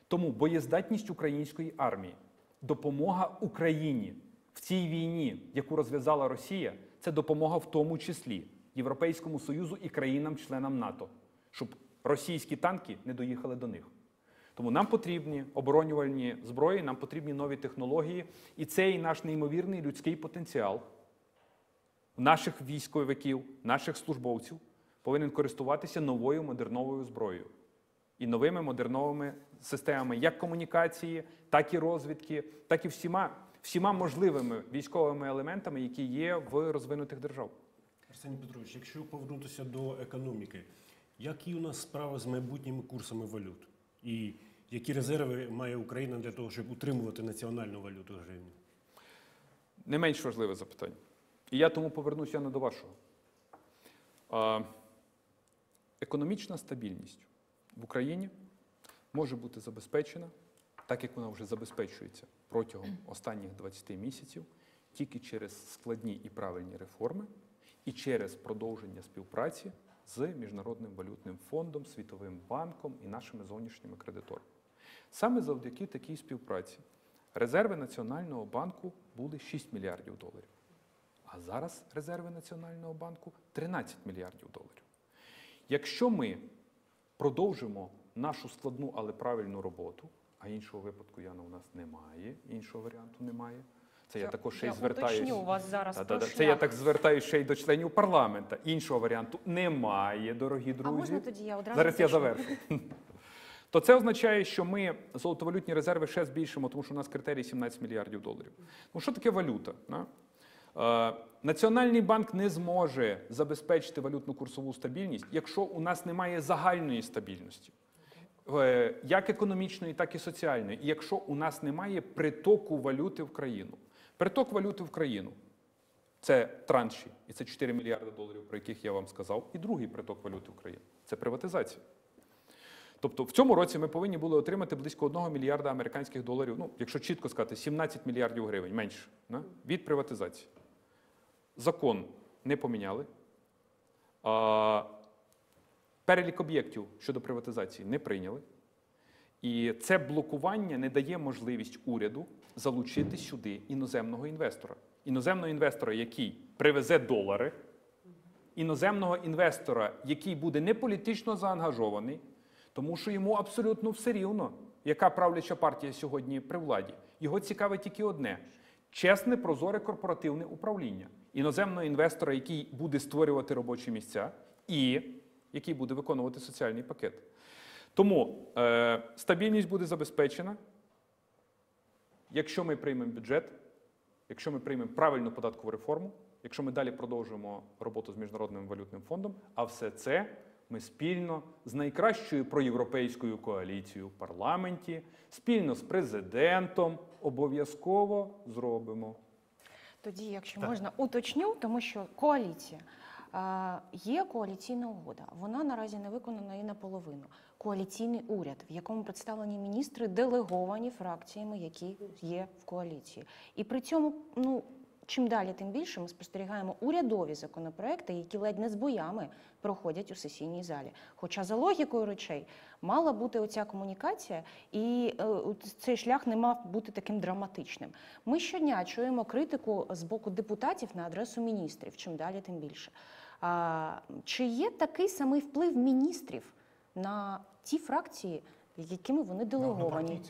Тому боєздатність української армії, допомога Україні в цій війні, яку розв'язала Росія, це допомога в тому числі Європейському Союзу і країнам-членам НАТО, щоб російські танки не доїхали до них. Тому нам потрібні оборонювальні зброї, нам потрібні нові технології. І цей наш неймовірний людський потенціал наших військовиків, наших службовців повинен користуватися новою модерновою зброєю. І новими модерновими системами як комунікації, так і розвідки, так і всіма, всіма можливими військовими елементами, які є в розвинутих державах. Арсеній Петрович, якщо повернутися до економіки, які у нас справи з майбутніми курсами валют? І які резерви має Україна для того, щоб утримувати національну валюту гривні? Не менш важливе запитання. І я тому повернуся не до вашого. Е, економічна стабільність в Україні може бути забезпечена, так як вона вже забезпечується протягом останніх двадцяти місяців, тільки через складні і правильні реформи, і через продовження співпраці з Міжнародним валютним фондом, Світовим банком і нашими зовнішніми кредиторами. Саме завдяки такій співпраці резерви Національного банку були шість мільярдів доларів. А зараз резерви Національного банку тринадцять мільярдів доларів. Якщо ми продовжимо нашу складну, але правильну роботу, а іншого випадку, Яна, у нас немає, іншого варіанту немає, це я, я також ще й звертаюся. Це я так звертаюся ще й до членів парламенту. Іншого варіанту немає, дорогі друзі. А можна тоді я одразу? Зараз я завершу. то це означає, що ми золотовалютні резерви ще збільшимо, тому що у нас критерій сімнадцять мільярдів доларів. Ну що таке валюта? Національний банк не зможе забезпечити валютно-курсову стабільність, якщо у нас немає загальної стабільності, як економічної, так і соціальної, і якщо у нас немає притоку валюти в країну. Приток валюти в країну – це транші, і це чотири мільярди доларів, про яких я вам сказав, і другий приток валюти в країну – це приватизація. Тобто в цьому році ми повинні були отримати близько одного мільярда американських доларів, ну, якщо чітко сказати, сімнадцять мільярдів гривень, менше, не? Від приватизації. Закон не поміняли, а, перелік об'єктів щодо приватизації не прийняли. І це блокування не дає можливість уряду залучити сюди іноземного інвестора. Іноземного інвестора, який привезе долари, іноземного інвестора, який буде не політично заангажований, тому що йому абсолютно все рівно, яка правляча партія сьогодні при владі. Його цікавить тільки одне – чесне, прозоре корпоративне управління. Іноземного інвестора, який буде створювати робочі місця і який буде виконувати соціальний пакет. Тому е, стабільність буде забезпечена, якщо ми приймемо бюджет, якщо ми приймемо правильну податкову реформу, якщо ми далі продовжуємо роботу з Міжнародним валютним фондом, а все це ми спільно з найкращою проєвропейською коаліцією в парламенті, спільно з президентом обов'язково зробимо. Тоді, якщо так. можна, уточню, тому що коаліція. Є коаліційна угода, вона наразі не виконана і наполовину. Коаліційний уряд, в якому представлені міністри, делеговані фракціями, які є в коаліції. І при цьому, ну, чим далі, тим більше ми спостерігаємо урядові законопроекти, які ледь не з боями проходять у сесійній залі. Хоча за логікою речей мала бути оця комунікація, і цей шлях не мав бути таким драматичним. Ми щодня чуємо критику з боку депутатів на адресу міністрів, чим далі, тим більше. А, чи є такий самий вплив міністрів на ті фракції, якими вони делеговані?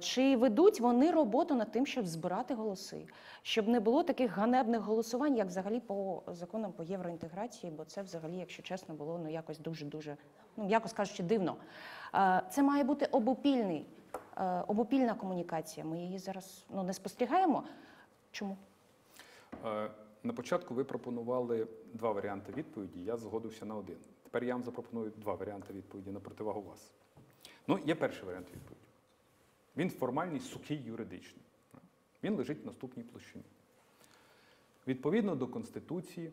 Чи ведуть вони роботу над тим, щоб збирати голоси? Щоб не було таких ганебних голосувань, як взагалі по законам по євроінтеграції, бо це взагалі, якщо чесно, було ну, якось дуже-дуже, ну, якось кажучи, дивно. Це має бути обопільний, обопільна комунікація. Ми її зараз ну, не спостерігаємо. Чому? На початку ви пропонували два варіанти відповіді, я згодився на один. Тепер я вам запропоную два варіанти відповіді на противагу вас. Ну, є перший варіант відповіді. Він формальний, сухий, юридичний. Він лежить в наступній площині. Відповідно до Конституції,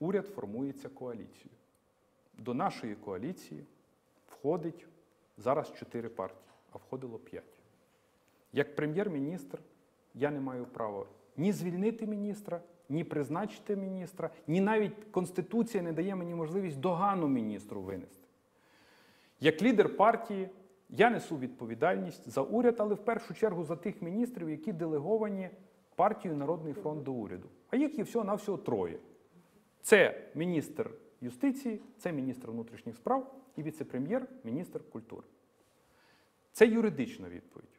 уряд формується коаліцією. До нашої коаліції входить зараз чотири партії, а входило п'ять. Як прем'єр-міністр я не маю права ні звільнити міністра, ні призначити міністра, ні навіть Конституція не дає мені можливість догану міністру винести. Як лідер партії я несу відповідальність за уряд, але в першу чергу за тих міністрів, які делеговані партією Народний фронт до уряду. А їх є всього-навсього троє. Це міністр юстиції, це міністр внутрішніх справ і віце-прем'єр, міністр культури. Це юридична відповідь.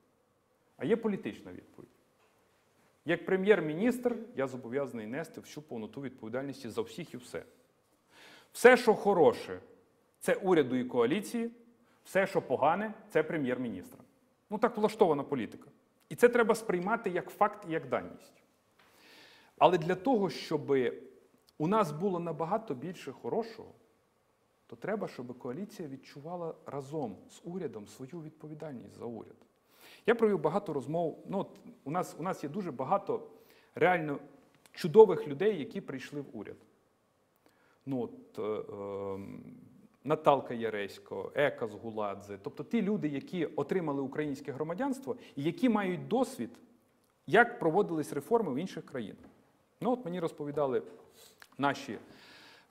А є політична відповідь. Як прем'єр-міністр я зобов'язаний нести всю повноту відповідальності за всіх і все. Все, що хороше, це уряду і коаліції, все, що погане, це прем'єр-міністра. Ну так влаштована політика. І це треба сприймати як факт і як даність. Але для того, щоб у нас було набагато більше хорошого, то треба, щоб коаліція відчувала разом з урядом свою відповідальність за уряд. Я провів багато розмов, ну, от у нас, у нас є дуже багато реально чудових людей, які прийшли в уряд. Ну, от, е, е, Наталка Єрецька, Ека Згуладзе, тобто ті люди, які отримали українське громадянство і які мають досвід, як проводились реформи в інших країнах. Ну, от мені розповідали наші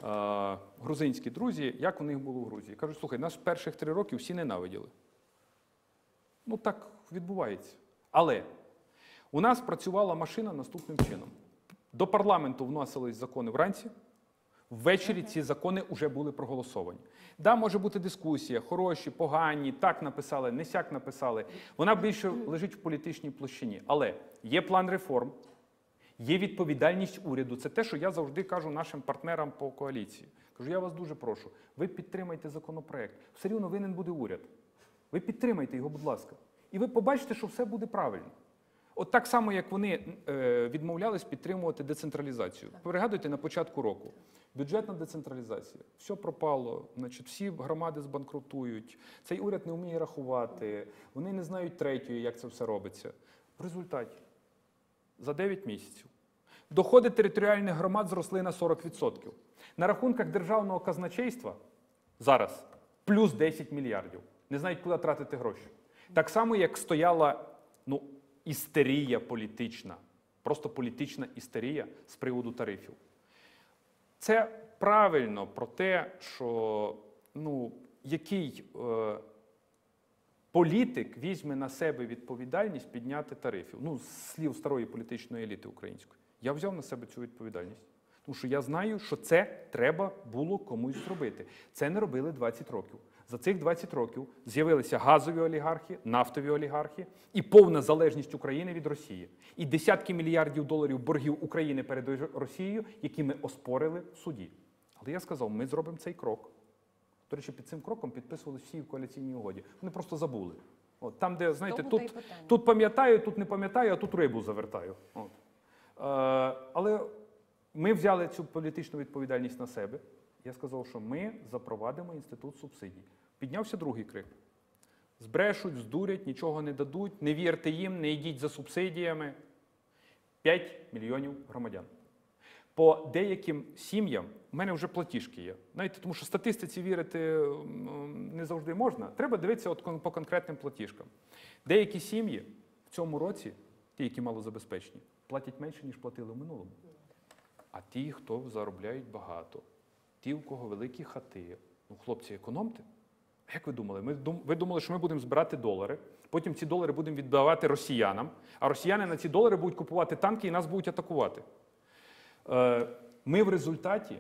е, грузинські друзі, як у них було в Грузії. Кажуть, слухай, нас перших три роки всі ненавиділи. Ну, так відбувається. Але у нас працювала машина наступним чином. До парламенту вносились закони вранці, ввечері ці закони вже були проголосовані. Да, може бути дискусія, хороші, погані, так написали, не сяк написали. Вона більше лежить в політичній площині. Але є план реформ, є відповідальність уряду. Це те, що я завжди кажу нашим партнерам по коаліції. Тож я вас дуже прошу, ви підтримайте законопроект. Все рівно винен буде уряд. Ви підтримайте його, будь ласка. І ви побачите, що все буде правильно. От так само, як вони відмовлялись підтримувати децентралізацію. Пригадуйте, на початку року. Бюджетна децентралізація. Все пропало, значить, всі громади збанкрутують, цей уряд не вміє рахувати, вони не знають третьої, як це все робиться. В результаті, за дев'ять місяців, доходи територіальних громад зросли на сорок відсотків. На рахунках державного казначейства зараз плюс десять мільярдів. Не знають, куди тратити гроші. Так само, як стояла, ну, істерія політична, просто політична істерія з приводу тарифів. Це правильно про те, що, ну, який е, політик візьме на себе відповідальність підняти тарифів. Ну, з слів старої політичної еліти української. Я взяв на себе цю відповідальність. Тому що я знаю, що це треба було комусь зробити. Це не робили двадцять років. За цих двадцять років з'явилися газові олігархи, нафтові олігархи і повна залежність України від Росії. І десятки мільярдів доларів боргів України перед Росією, які ми оспорили в суді. Але я сказав, ми зробимо цей крок. До речі, під цим кроком підписувалися всі в коаліційній угоді. Вони просто забули. От, там, де, знаєте, тут, тут пам'ятаю, тут не пам'ятаю, а тут рибу завертаю. От. Е, але ми взяли цю політичну відповідальність на себе. Я сказав, що ми запровадимо інститут субсидій. Піднявся другий крик. Збрешуть, здурять, нічого не дадуть, не вірте їм, не йдіть за субсидіями. п'ять мільйонів громадян. По деяким сім'ям в мене вже платіжки є. Знаєте, тому що статистиці вірити не завжди можна. Треба дивитися от по конкретним платіжкам. Деякі сім'ї в цьому році, ті, які малозабезпечені, платять менше, ніж платили в минулому. А ті, хто заробляють багато, ті, у кого великі хати. Ну, хлопці, економте. А як ви думали? Ми дум... Ви думали, що ми будемо збирати долари, потім ці долари будемо віддавати росіянам, а росіяни на ці долари будуть купувати танки і нас будуть атакувати. Е... Ми в результаті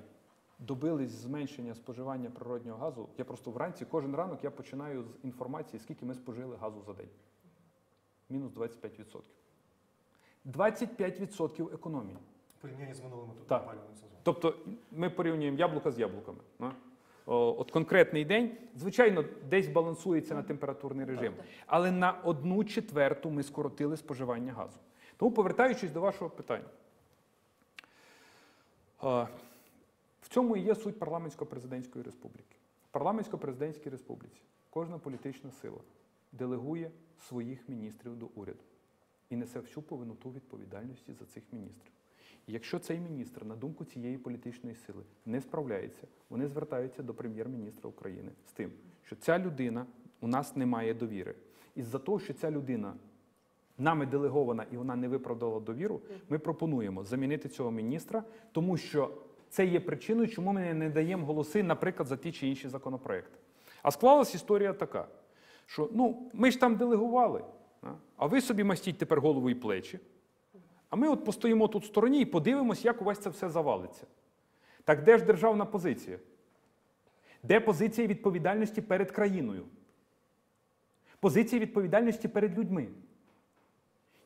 добились зменшення споживання природнього газу. Я просто вранці, кожен ранок я починаю з інформації, скільки ми спожили газу за день. Мінус двадцять п'ять відсотків. двадцять п'ять відсотків економії. Порівняння з минулими тут опалювальним сезоном. Тобто ми порівнюємо яблука з яблуками. От конкретний день, звичайно, десь балансується на температурний режим. Але на одну четверту ми скоротили споживання газу. Тому, повертаючись до вашого питання. В цьому і є суть парламентсько-президентської республіки. В парламентсько-президентській республіці кожна політична сила делегує своїх міністрів до уряду і несе всю повинуту відповідальності за цих міністрів. Якщо цей міністр, на думку цієї політичної сили, не справляється, вони звертаються до прем'єр-міністра України з тим, що ця людина у нас не має довіри. Із-за того, що ця людина нами делегована і вона не виправдала довіру, ми пропонуємо замінити цього міністра, тому що це є причиною, чому ми не даємо голоси, наприклад, за ті чи інші законопроекти. А склалась історія така, що ну, ми ж там делегували, а ви собі мастіть тепер голову і плечі. А ми от постоїмо тут в стороні і подивимось, як у вас це все завалиться. Так де ж державна позиція? Де позиція відповідальності перед країною? Позиція відповідальності перед людьми.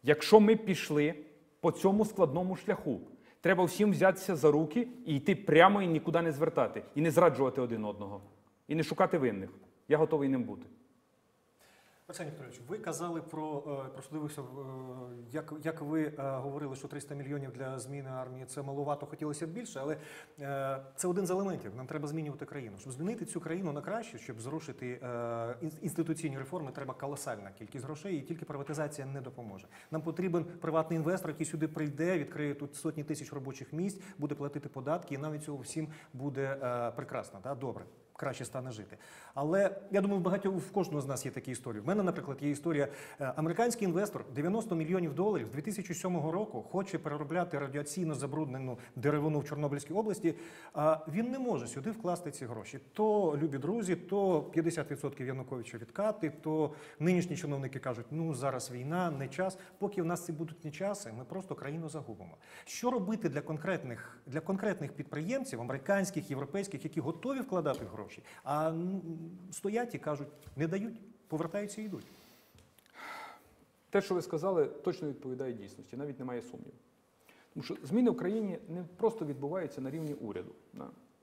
Якщо ми пішли по цьому складному шляху, треба всім взятися за руки і йти прямо і нікуди не звертати. І не зраджувати один одного. І не шукати винних. Я готовий ним бути. Арсеній Вікторович, ви казали про, просто дивився, як, як ви говорили, що триста мільйонів для зміни армії – це маловато, хотілося б більше, але це один з елементів. Нам треба змінювати країну. Щоб змінити цю країну на краще, щоб зрушити інституційні реформи, треба колосальна кількість грошей, і тільки приватизація не допоможе. Нам потрібен приватний інвестор, який сюди прийде, відкриє тут сотні тисяч робочих місць, буде платити податки, і нам від цього всім буде прекрасно, так? Добре. Краще стане жити. Але, я думаю, багато, в кожного з нас є такі історії. В мене, наприклад, є історія. Американський інвестор дев'яносто мільйонів доларів з дві тисячі сьомого року хоче переробляти радіаційно забруднену деревину в Чорнобильській області. Він не може сюди вкласти ці гроші. То, любі друзі, то п'ятдесят відсотків Януковича відкати, то нинішні чиновники кажуть, ну, зараз війна, не час. Поки в нас ці будуть не часи, ми просто країну загубимо. Що робити для конкретних, для конкретних підприємців, американських, європейських, які готові вкладати гроші? А стоять і кажуть, не дають, повертаються і йдуть. Те, що ви сказали, точно відповідає дійсності, навіть немає сумніву. Тому що зміни в країні не просто відбуваються на рівні уряду.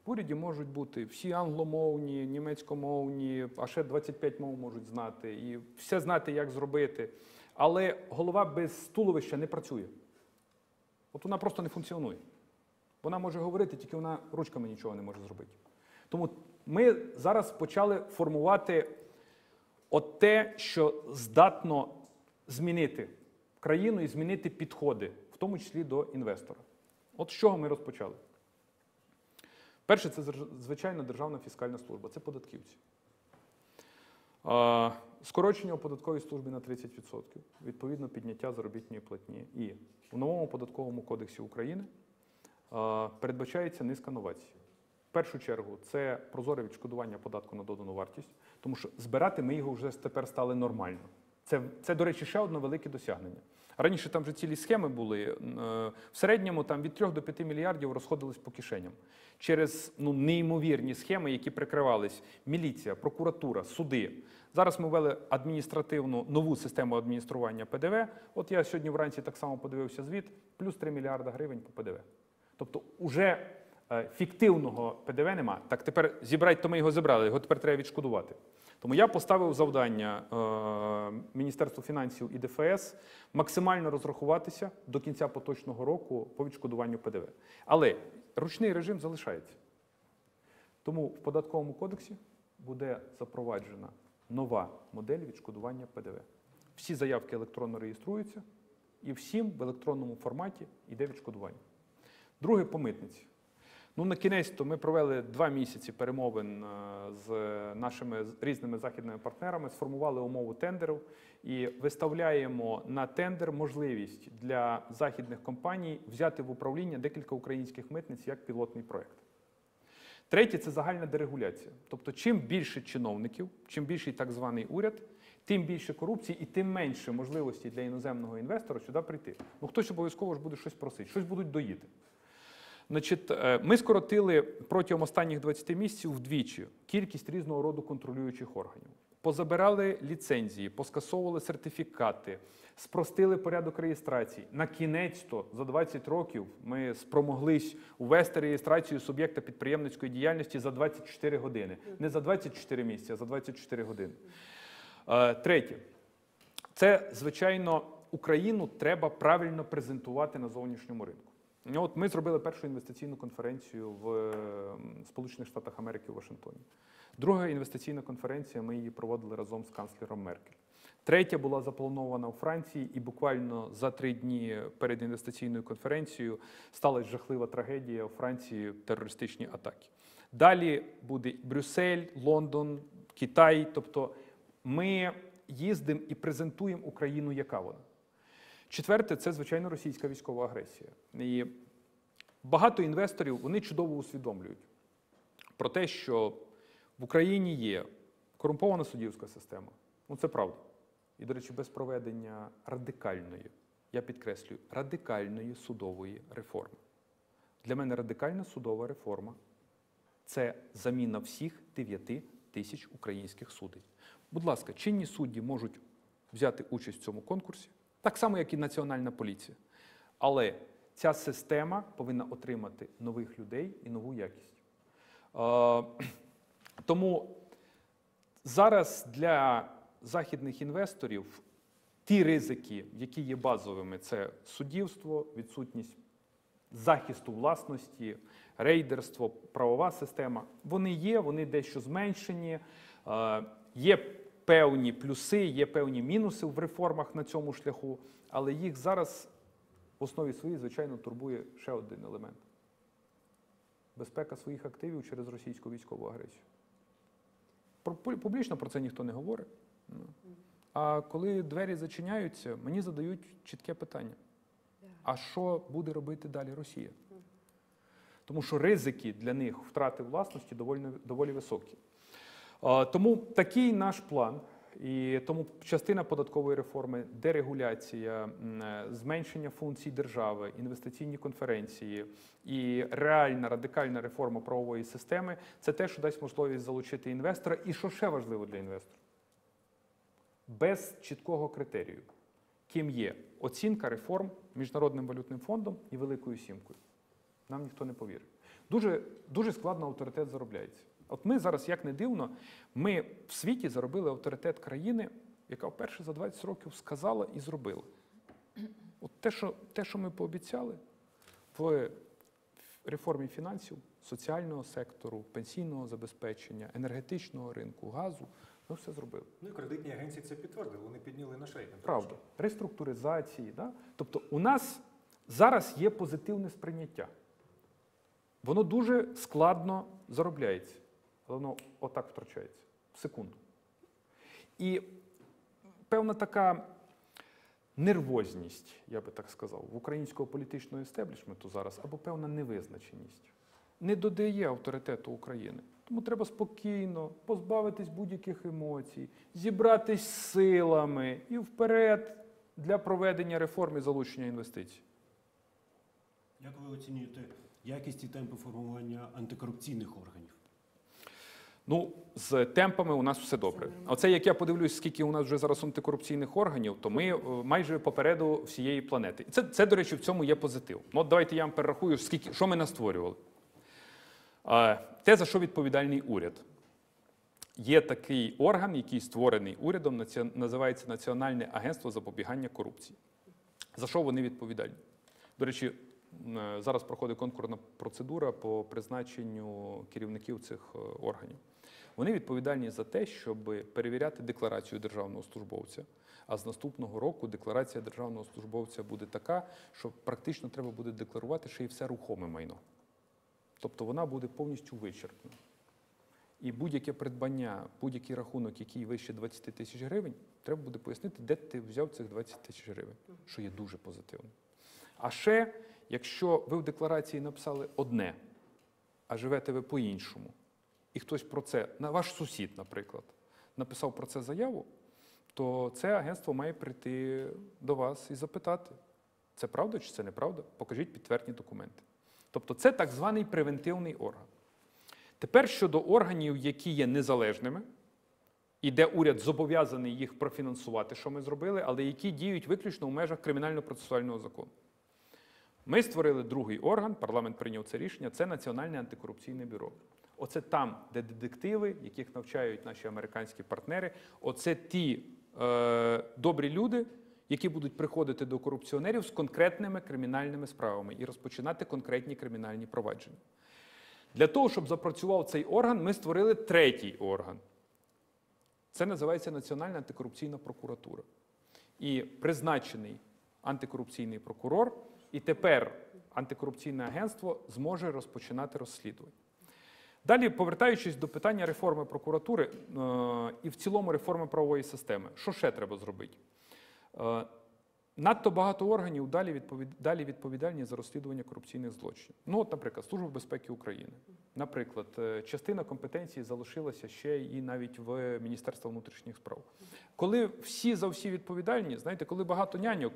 В уряді можуть бути всі англомовні, німецькомовні, а ще двадцять п'ять мов можуть знати, і все знати, як зробити. Але голова без туловища не працює. От вона просто не функціонує. Вона може говорити, тільки вона ручками нічого не може зробити. Тому ми зараз почали формувати от те, що здатно змінити країну і змінити підходи, в тому числі до інвестора. От з чого ми розпочали? Перше, це, звичайно, Державна фіскальна служба. Це податківці. Скорочення у податковій службі на тридцять відсотків, відповідно, підняття заробітної платні. І в новому податковому кодексі України передбачається низка новацій. В першу чергу, це прозоре відшкодування податку на додану вартість, тому що збирати ми його вже тепер стали нормально. Це, це, до речі, ще одне велике досягнення. Раніше там вже цілі схеми були. В середньому там від трьох до п'яти мільярдів розходились по кишеням. Через ну, неймовірні схеми, які прикривались міліція, прокуратура, суди. Зараз ми ввели адміністративну, нову систему адміністрування ПДВ. От я сьогодні вранці так само подивився звіт. Плюс три мільярда гривень по ПДВ. Тобто уже фіктивного ПДВ нема. Так тепер зібрати, то ми його зібрали, його тепер треба відшкодувати. Тому я поставив завдання е, Міністерству фінансів і ДФС максимально розрахуватися до кінця поточного року по відшкодуванню ПДВ. Але ручний режим залишається. Тому в Податковому кодексі буде запроваджена нова модель відшкодування ПДВ. Всі заявки електронно реєструються і всім в електронному форматі йде відшкодування. Друге – по митниці. Ну, на кінець-то ми провели два місяці перемовин з нашими різними західними партнерами, сформували умову тендеру і виставляємо на тендер можливість для західних компаній взяти в управління декілька українських митниць як пілотний проєкт. Третє – це загальна дерегуляція. Тобто, чим більше чиновників, чим більший так званий уряд, тим більше корупції і тим менше можливості для іноземного інвестора сюди прийти. Ну, хтось обов'язково ж буде щось просити, щось будуть доїти. Значить, ми скоротили протягом останніх двадцяти місяців вдвічі кількість різного роду контролюючих органів. Позабирали ліцензії, поскасовували сертифікати, спростили порядок реєстрації. На кінець-то за двадцять років ми спромоглись увести реєстрацію суб'єкта підприємницької діяльності за двадцять чотири години. Не за двадцять чотири місяці, а за двадцять чотири години. Третє. Це, звичайно, Україну треба правильно презентувати на зовнішньому ринку. От ми зробили першу інвестиційну конференцію в Сполучених Штатах Америки у Вашингтоні. Друга інвестиційна конференція, ми її проводили разом з канцлером Меркель. Третя була запланована у Франції, і буквально за три дні перед інвестиційною конференцією сталася жахлива трагедія у Франції, терористичні атаки. Далі буде Брюссель, Лондон, Китай. Тобто ми їздимо і презентуємо Україну, яка вона. Четверте – це, звичайно, російська військова агресія. І багато інвесторів, вони чудово усвідомлюють про те, що в Україні є корумпована суддівська система. Ну, це правда. І, до речі, без проведення радикальної, я підкреслюю, радикальної судової реформи. Для мене радикальна судова реформа – це заміна всіх дев'яти тисяч українських суддів. Будь ласка, чинні судді можуть взяти участь в цьому конкурсі, так само, як і Національна поліція. Але ця система повинна отримати нових людей і нову якість. Е, тому зараз для західних інвесторів ті ризики, які є базовими, це суддівство, відсутність захисту власності, рейдерство, правова система, вони є, вони дещо зменшені, е, є певні плюси, є певні мінуси в реформах на цьому шляху, але їх зараз в основі своїй, звичайно, турбує ще один елемент. Безпека своїх активів через російську військову агресію. Публічно про це ніхто не говорить. А коли двері зачиняються, мені задають чітке питання. А що буде робити далі Росія? Тому що ризики для них втрати власності доволі, доволі високі. Тому такий наш план, і тому частина податкової реформи, дерегуляція, зменшення функцій держави, інвестиційні конференції і реальна радикальна реформа правової системи – це те, що дасть можливість залучити інвестора. І що ще важливо для інвестора? Без чіткого критерію, ким є оцінка реформ Міжнародним валютним фондом і Великою сімкою. Нам ніхто не повірить. дуже, дуже складно авторитет заробляється. От ми зараз, як не дивно, ми в світі заробили авторитет країни, яка вперше за двадцять років сказала і зробила. От те, що, те, що ми пообіцяли в реформі фінансів, соціального сектору, пенсійного забезпечення, енергетичного ринку, газу, ми все зробили. Ну і кредитні агенції це підтвердили, вони підняли наш рейтинг. Правда. Реструктуризації. Да? Тобто у нас зараз є позитивне сприйняття. Воно дуже складно заробляється, але воно отак втрачається, в секунду. І певна така нервозність, я би так сказав, в українського політичного естеблішменту зараз, або певна невизначеність, не додає авторитету України. Тому треба спокійно позбавитись будь-яких емоцій, зібратись силами і вперед для проведення реформ і залучення інвестицій. Як ви оцінюєте якість і темпи формування антикорупційних органів? Ну, з темпами у нас все добре. Оце, як я подивлюсь, скільки у нас вже зараз антикорупційних органів, то ми майже попереду всієї планети. Це, це до речі, в цьому є позитив. Ну, от давайте я вам перерахую, скільки, що ми настворювали. Те, за що відповідальний уряд. Є такий орган, який створений урядом, називається Національне агентство запобігання корупції. За що вони відповідальні? До речі, зараз проходить конкурсна процедура по призначенню керівників цих органів. Вони відповідальні за те, щоб перевіряти декларацію державного службовця. А з наступного року декларація державного службовця буде така, що практично треба буде декларувати ще й все рухоме майно. Тобто вона буде повністю вичерпнена. І будь-яке придбання, будь-який рахунок, який вище двадцять тисяч гривень, треба буде пояснити, де ти взяв цих двадцять тисяч гривень, що є дуже позитивно. А ще, якщо ви в декларації написали одне, а живете ви по-іншому, і хтось про це, ваш сусід, наприклад, написав про це заяву, то це агентство має прийти до вас і запитати, це правда чи це неправда, покажіть підтвердні документи. Тобто це так званий превентивний орган. Тепер щодо органів, які є незалежними, і де уряд зобов'язаний їх профінансувати, що ми зробили, але які діють виключно в межах кримінально-процесуального закону. Ми створили другий орган, парламент прийняв це рішення, це Національне антикорупційне бюро. Оце там, де детективи, яких навчають наші американські партнери, оце ті е, добрі люди, які будуть приходити до корупціонерів з конкретними кримінальними справами і розпочинати конкретні кримінальні провадження. Для того, щоб запрацював цей орган, ми створили третій орган. Це називається Національна антикорупційна прокуратура. І призначений антикорупційний прокурор, і тепер антикорупційне агентство зможе розпочинати розслідування. Далі, повертаючись до питання реформи прокуратури і в цілому реформи правової системи, що ще треба зробити? Надто багато органів далі відповідальні за розслідування корупційних злочинів. Ну, от, наприклад, Служба безпеки України. Наприклад, частина компетенції залишилася ще і навіть в Міністерстві внутрішніх справ. Коли всі за всі відповідальні, знаєте, коли багато няньок,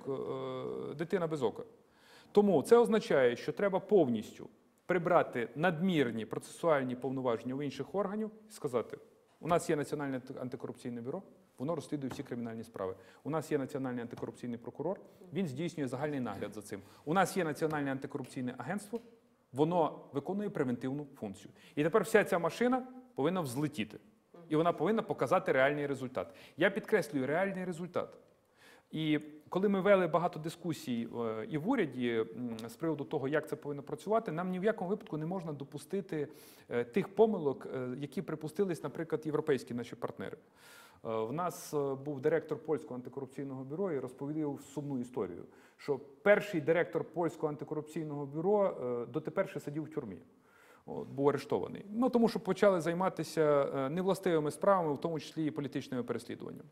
дитина без ока. Тому це означає, що треба повністю прибрати надмірні процесуальні повноваження в інших органів і сказати, у нас є Національне антикорупційне бюро, воно розслідує всі кримінальні справи. У нас є Національний антикорупційний прокурор, він здійснює загальний нагляд за цим. У нас є Національне антикорупційне агентство, воно виконує превентивну функцію. І тепер вся ця машина повинна взлетіти. І вона повинна показати реальний результат. Я підкреслюю, реальний результат. І коли ми вели багато дискусій і в уряді з приводу того, як це повинно працювати, нам ні в якому випадку не можна допустити тих помилок, які припустились, наприклад, європейські наші партнери. В нас був директор польського антикорупційного бюро і розповів сумну історію, що перший директор польського антикорупційного бюро дотепер ще сидів в тюрмі, був арештований. Ну, тому що почали займатися невластивими справами, в тому числі і політичними переслідуваннями.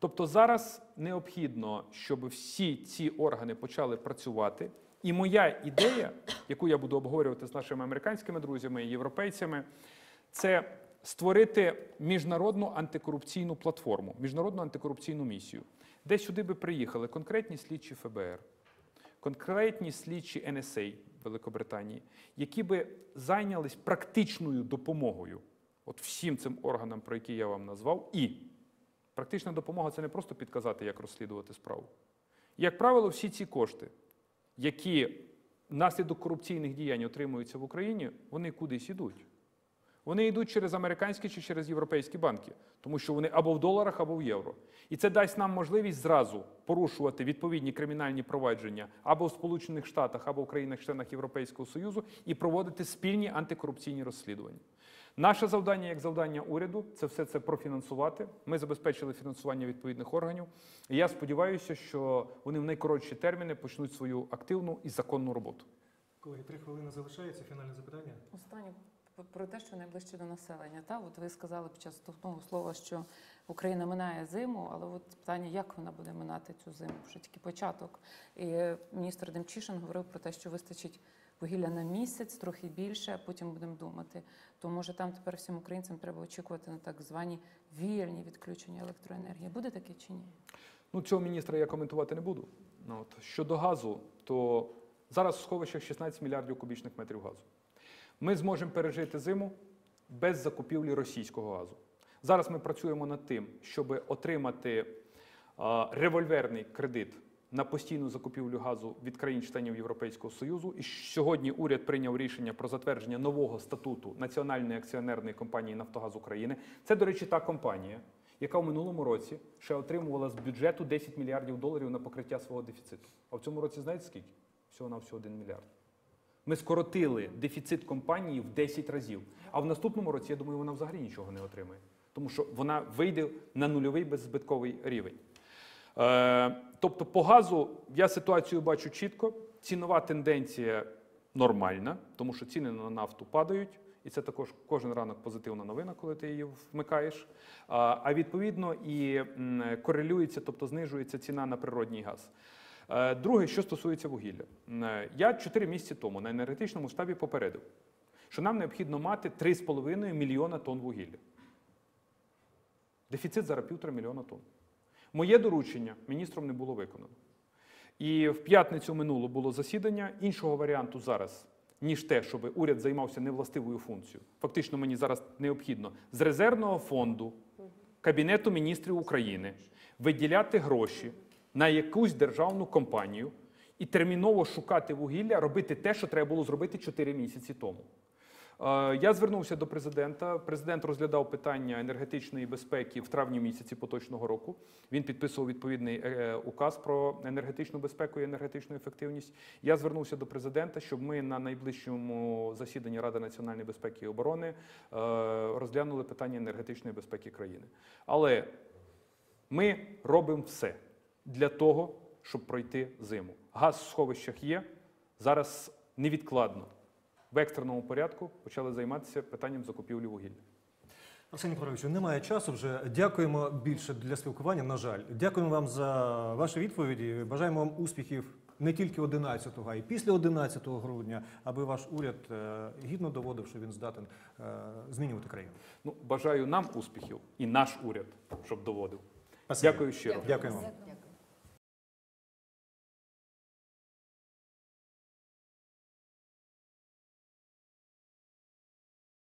Тобто зараз необхідно, щоб всі ці органи почали працювати. І моя ідея, яку я буду обговорювати з нашими американськими друзями і європейцями, це створити міжнародну антикорупційну платформу, міжнародну антикорупційну місію, де сюди би приїхали конкретні слідчі ФБР, конкретні слідчі Ен Ес А Великобританії, які би зайнялись практичною допомогою от всім цим органам, про які я вам назвав, і практична допомога – це не просто підказати, як розслідувати справу. Як правило, всі ці кошти, які внаслідок корупційних діянь отримуються в Україні, вони кудись йдуть. Вони йдуть через американські чи через європейські банки, тому що вони або в доларах, або в євро. І це дасть нам можливість зразу порушувати відповідні кримінальні провадження або в Сполучених Штатах, або в країнах-членах Європейського Союзу і проводити спільні антикорупційні розслідування. Наше завдання, як завдання уряду, це все це профінансувати. Ми забезпечили фінансування відповідних органів. І я сподіваюся, що вони в найкоротші терміни почнуть свою активну і законну роботу. Колеги, три хвилини залишається. Фінальне запитання. Останнє. Про те, що найближче до населення. Та? От ви сказали під час вступного слова, що Україна минає зиму, але от питання, як вона буде минати цю зиму? Вже тільки початок. І міністр Демчишин говорив про те, що вистачить вугілля на місяць, трохи більше, а потім будемо думати. То, може, там тепер всім українцям треба очікувати на так звані віяльні відключення електроенергії. Буде таке чи ні? Ну, цього міністра я коментувати не буду. От. Щодо газу, то зараз в сховищах шістнадцять мільярдів кубічних метрів газу. Ми зможемо пережити зиму без закупівлі російського газу. Зараз ми працюємо над тим, щоб отримати револьверний кредит на постійну закупівлю газу від країн-членів Європейського Союзу. І сьогодні уряд прийняв рішення про затвердження нового статуту Національної акціонерної компанії «Нафтогаз України». Це, до речі, та компанія, яка в минулому році ще отримувала з бюджету десять мільярдів доларів на покриття свого дефіциту. А в цьому році знаєте скільки? Всього-навсього один мільярд. Ми скоротили дефіцит компанії в десять разів. А в наступному році, я думаю, вона взагалі нічого не отримає. Тому що вона вийде на нульовий беззбитковий рівень. Е, тобто по газу я ситуацію бачу чітко. Цінова тенденція нормальна, тому що ціни на нафту падають. І це також кожен ранок позитивна новина, коли ти її вмикаєш. А, а відповідно і корелюється, тобто знижується ціна на природній газ. Друге, що стосується вугілля. Я чотири місяці тому на енергетичному штабі попередив, що нам необхідно мати три з половиною мільйона тонн вугілля. Дефіцит зараз півтора мільйона тонн. Моє доручення міністром не було виконано. І в п'ятницю минуло було засідання. Іншого варіанту зараз, ніж те, щоб уряд займався невластивою функцією. Фактично мені зараз необхідно з резервного фонду Кабінету міністрів України виділяти гроші на якусь державну компанію і терміново шукати вугілля, робити те, що треба було зробити чотири місяці тому. Я звернувся до президента. Президент розглядав питання енергетичної безпеки в травні місяці поточного року. Він підписував відповідний указ про енергетичну безпеку і енергетичну ефективність. Я звернувся до президента, щоб ми на найближчому засіданні Ради національної безпеки і оборони розглянули питання енергетичної безпеки країни. Але ми робимо все для того, щоб пройти зиму. Газ в сховищах є. Зараз невідкладно в екстреному порядку почали займатися питанням закупівлі вугілля. Арсеній Петрович, немає часу вже. Дякуємо більше для спілкування, на жаль. Дякуємо вам за ваші відповіді. Бажаємо вам успіхів не тільки одинадцятого, а й після одинадцятого грудня, аби ваш уряд гідно доводив, що він здатен змінювати країну. Ну, бажаю нам успіхів і наш уряд, щоб доводив. Спасибо. Дякую щиро. Дякуємо.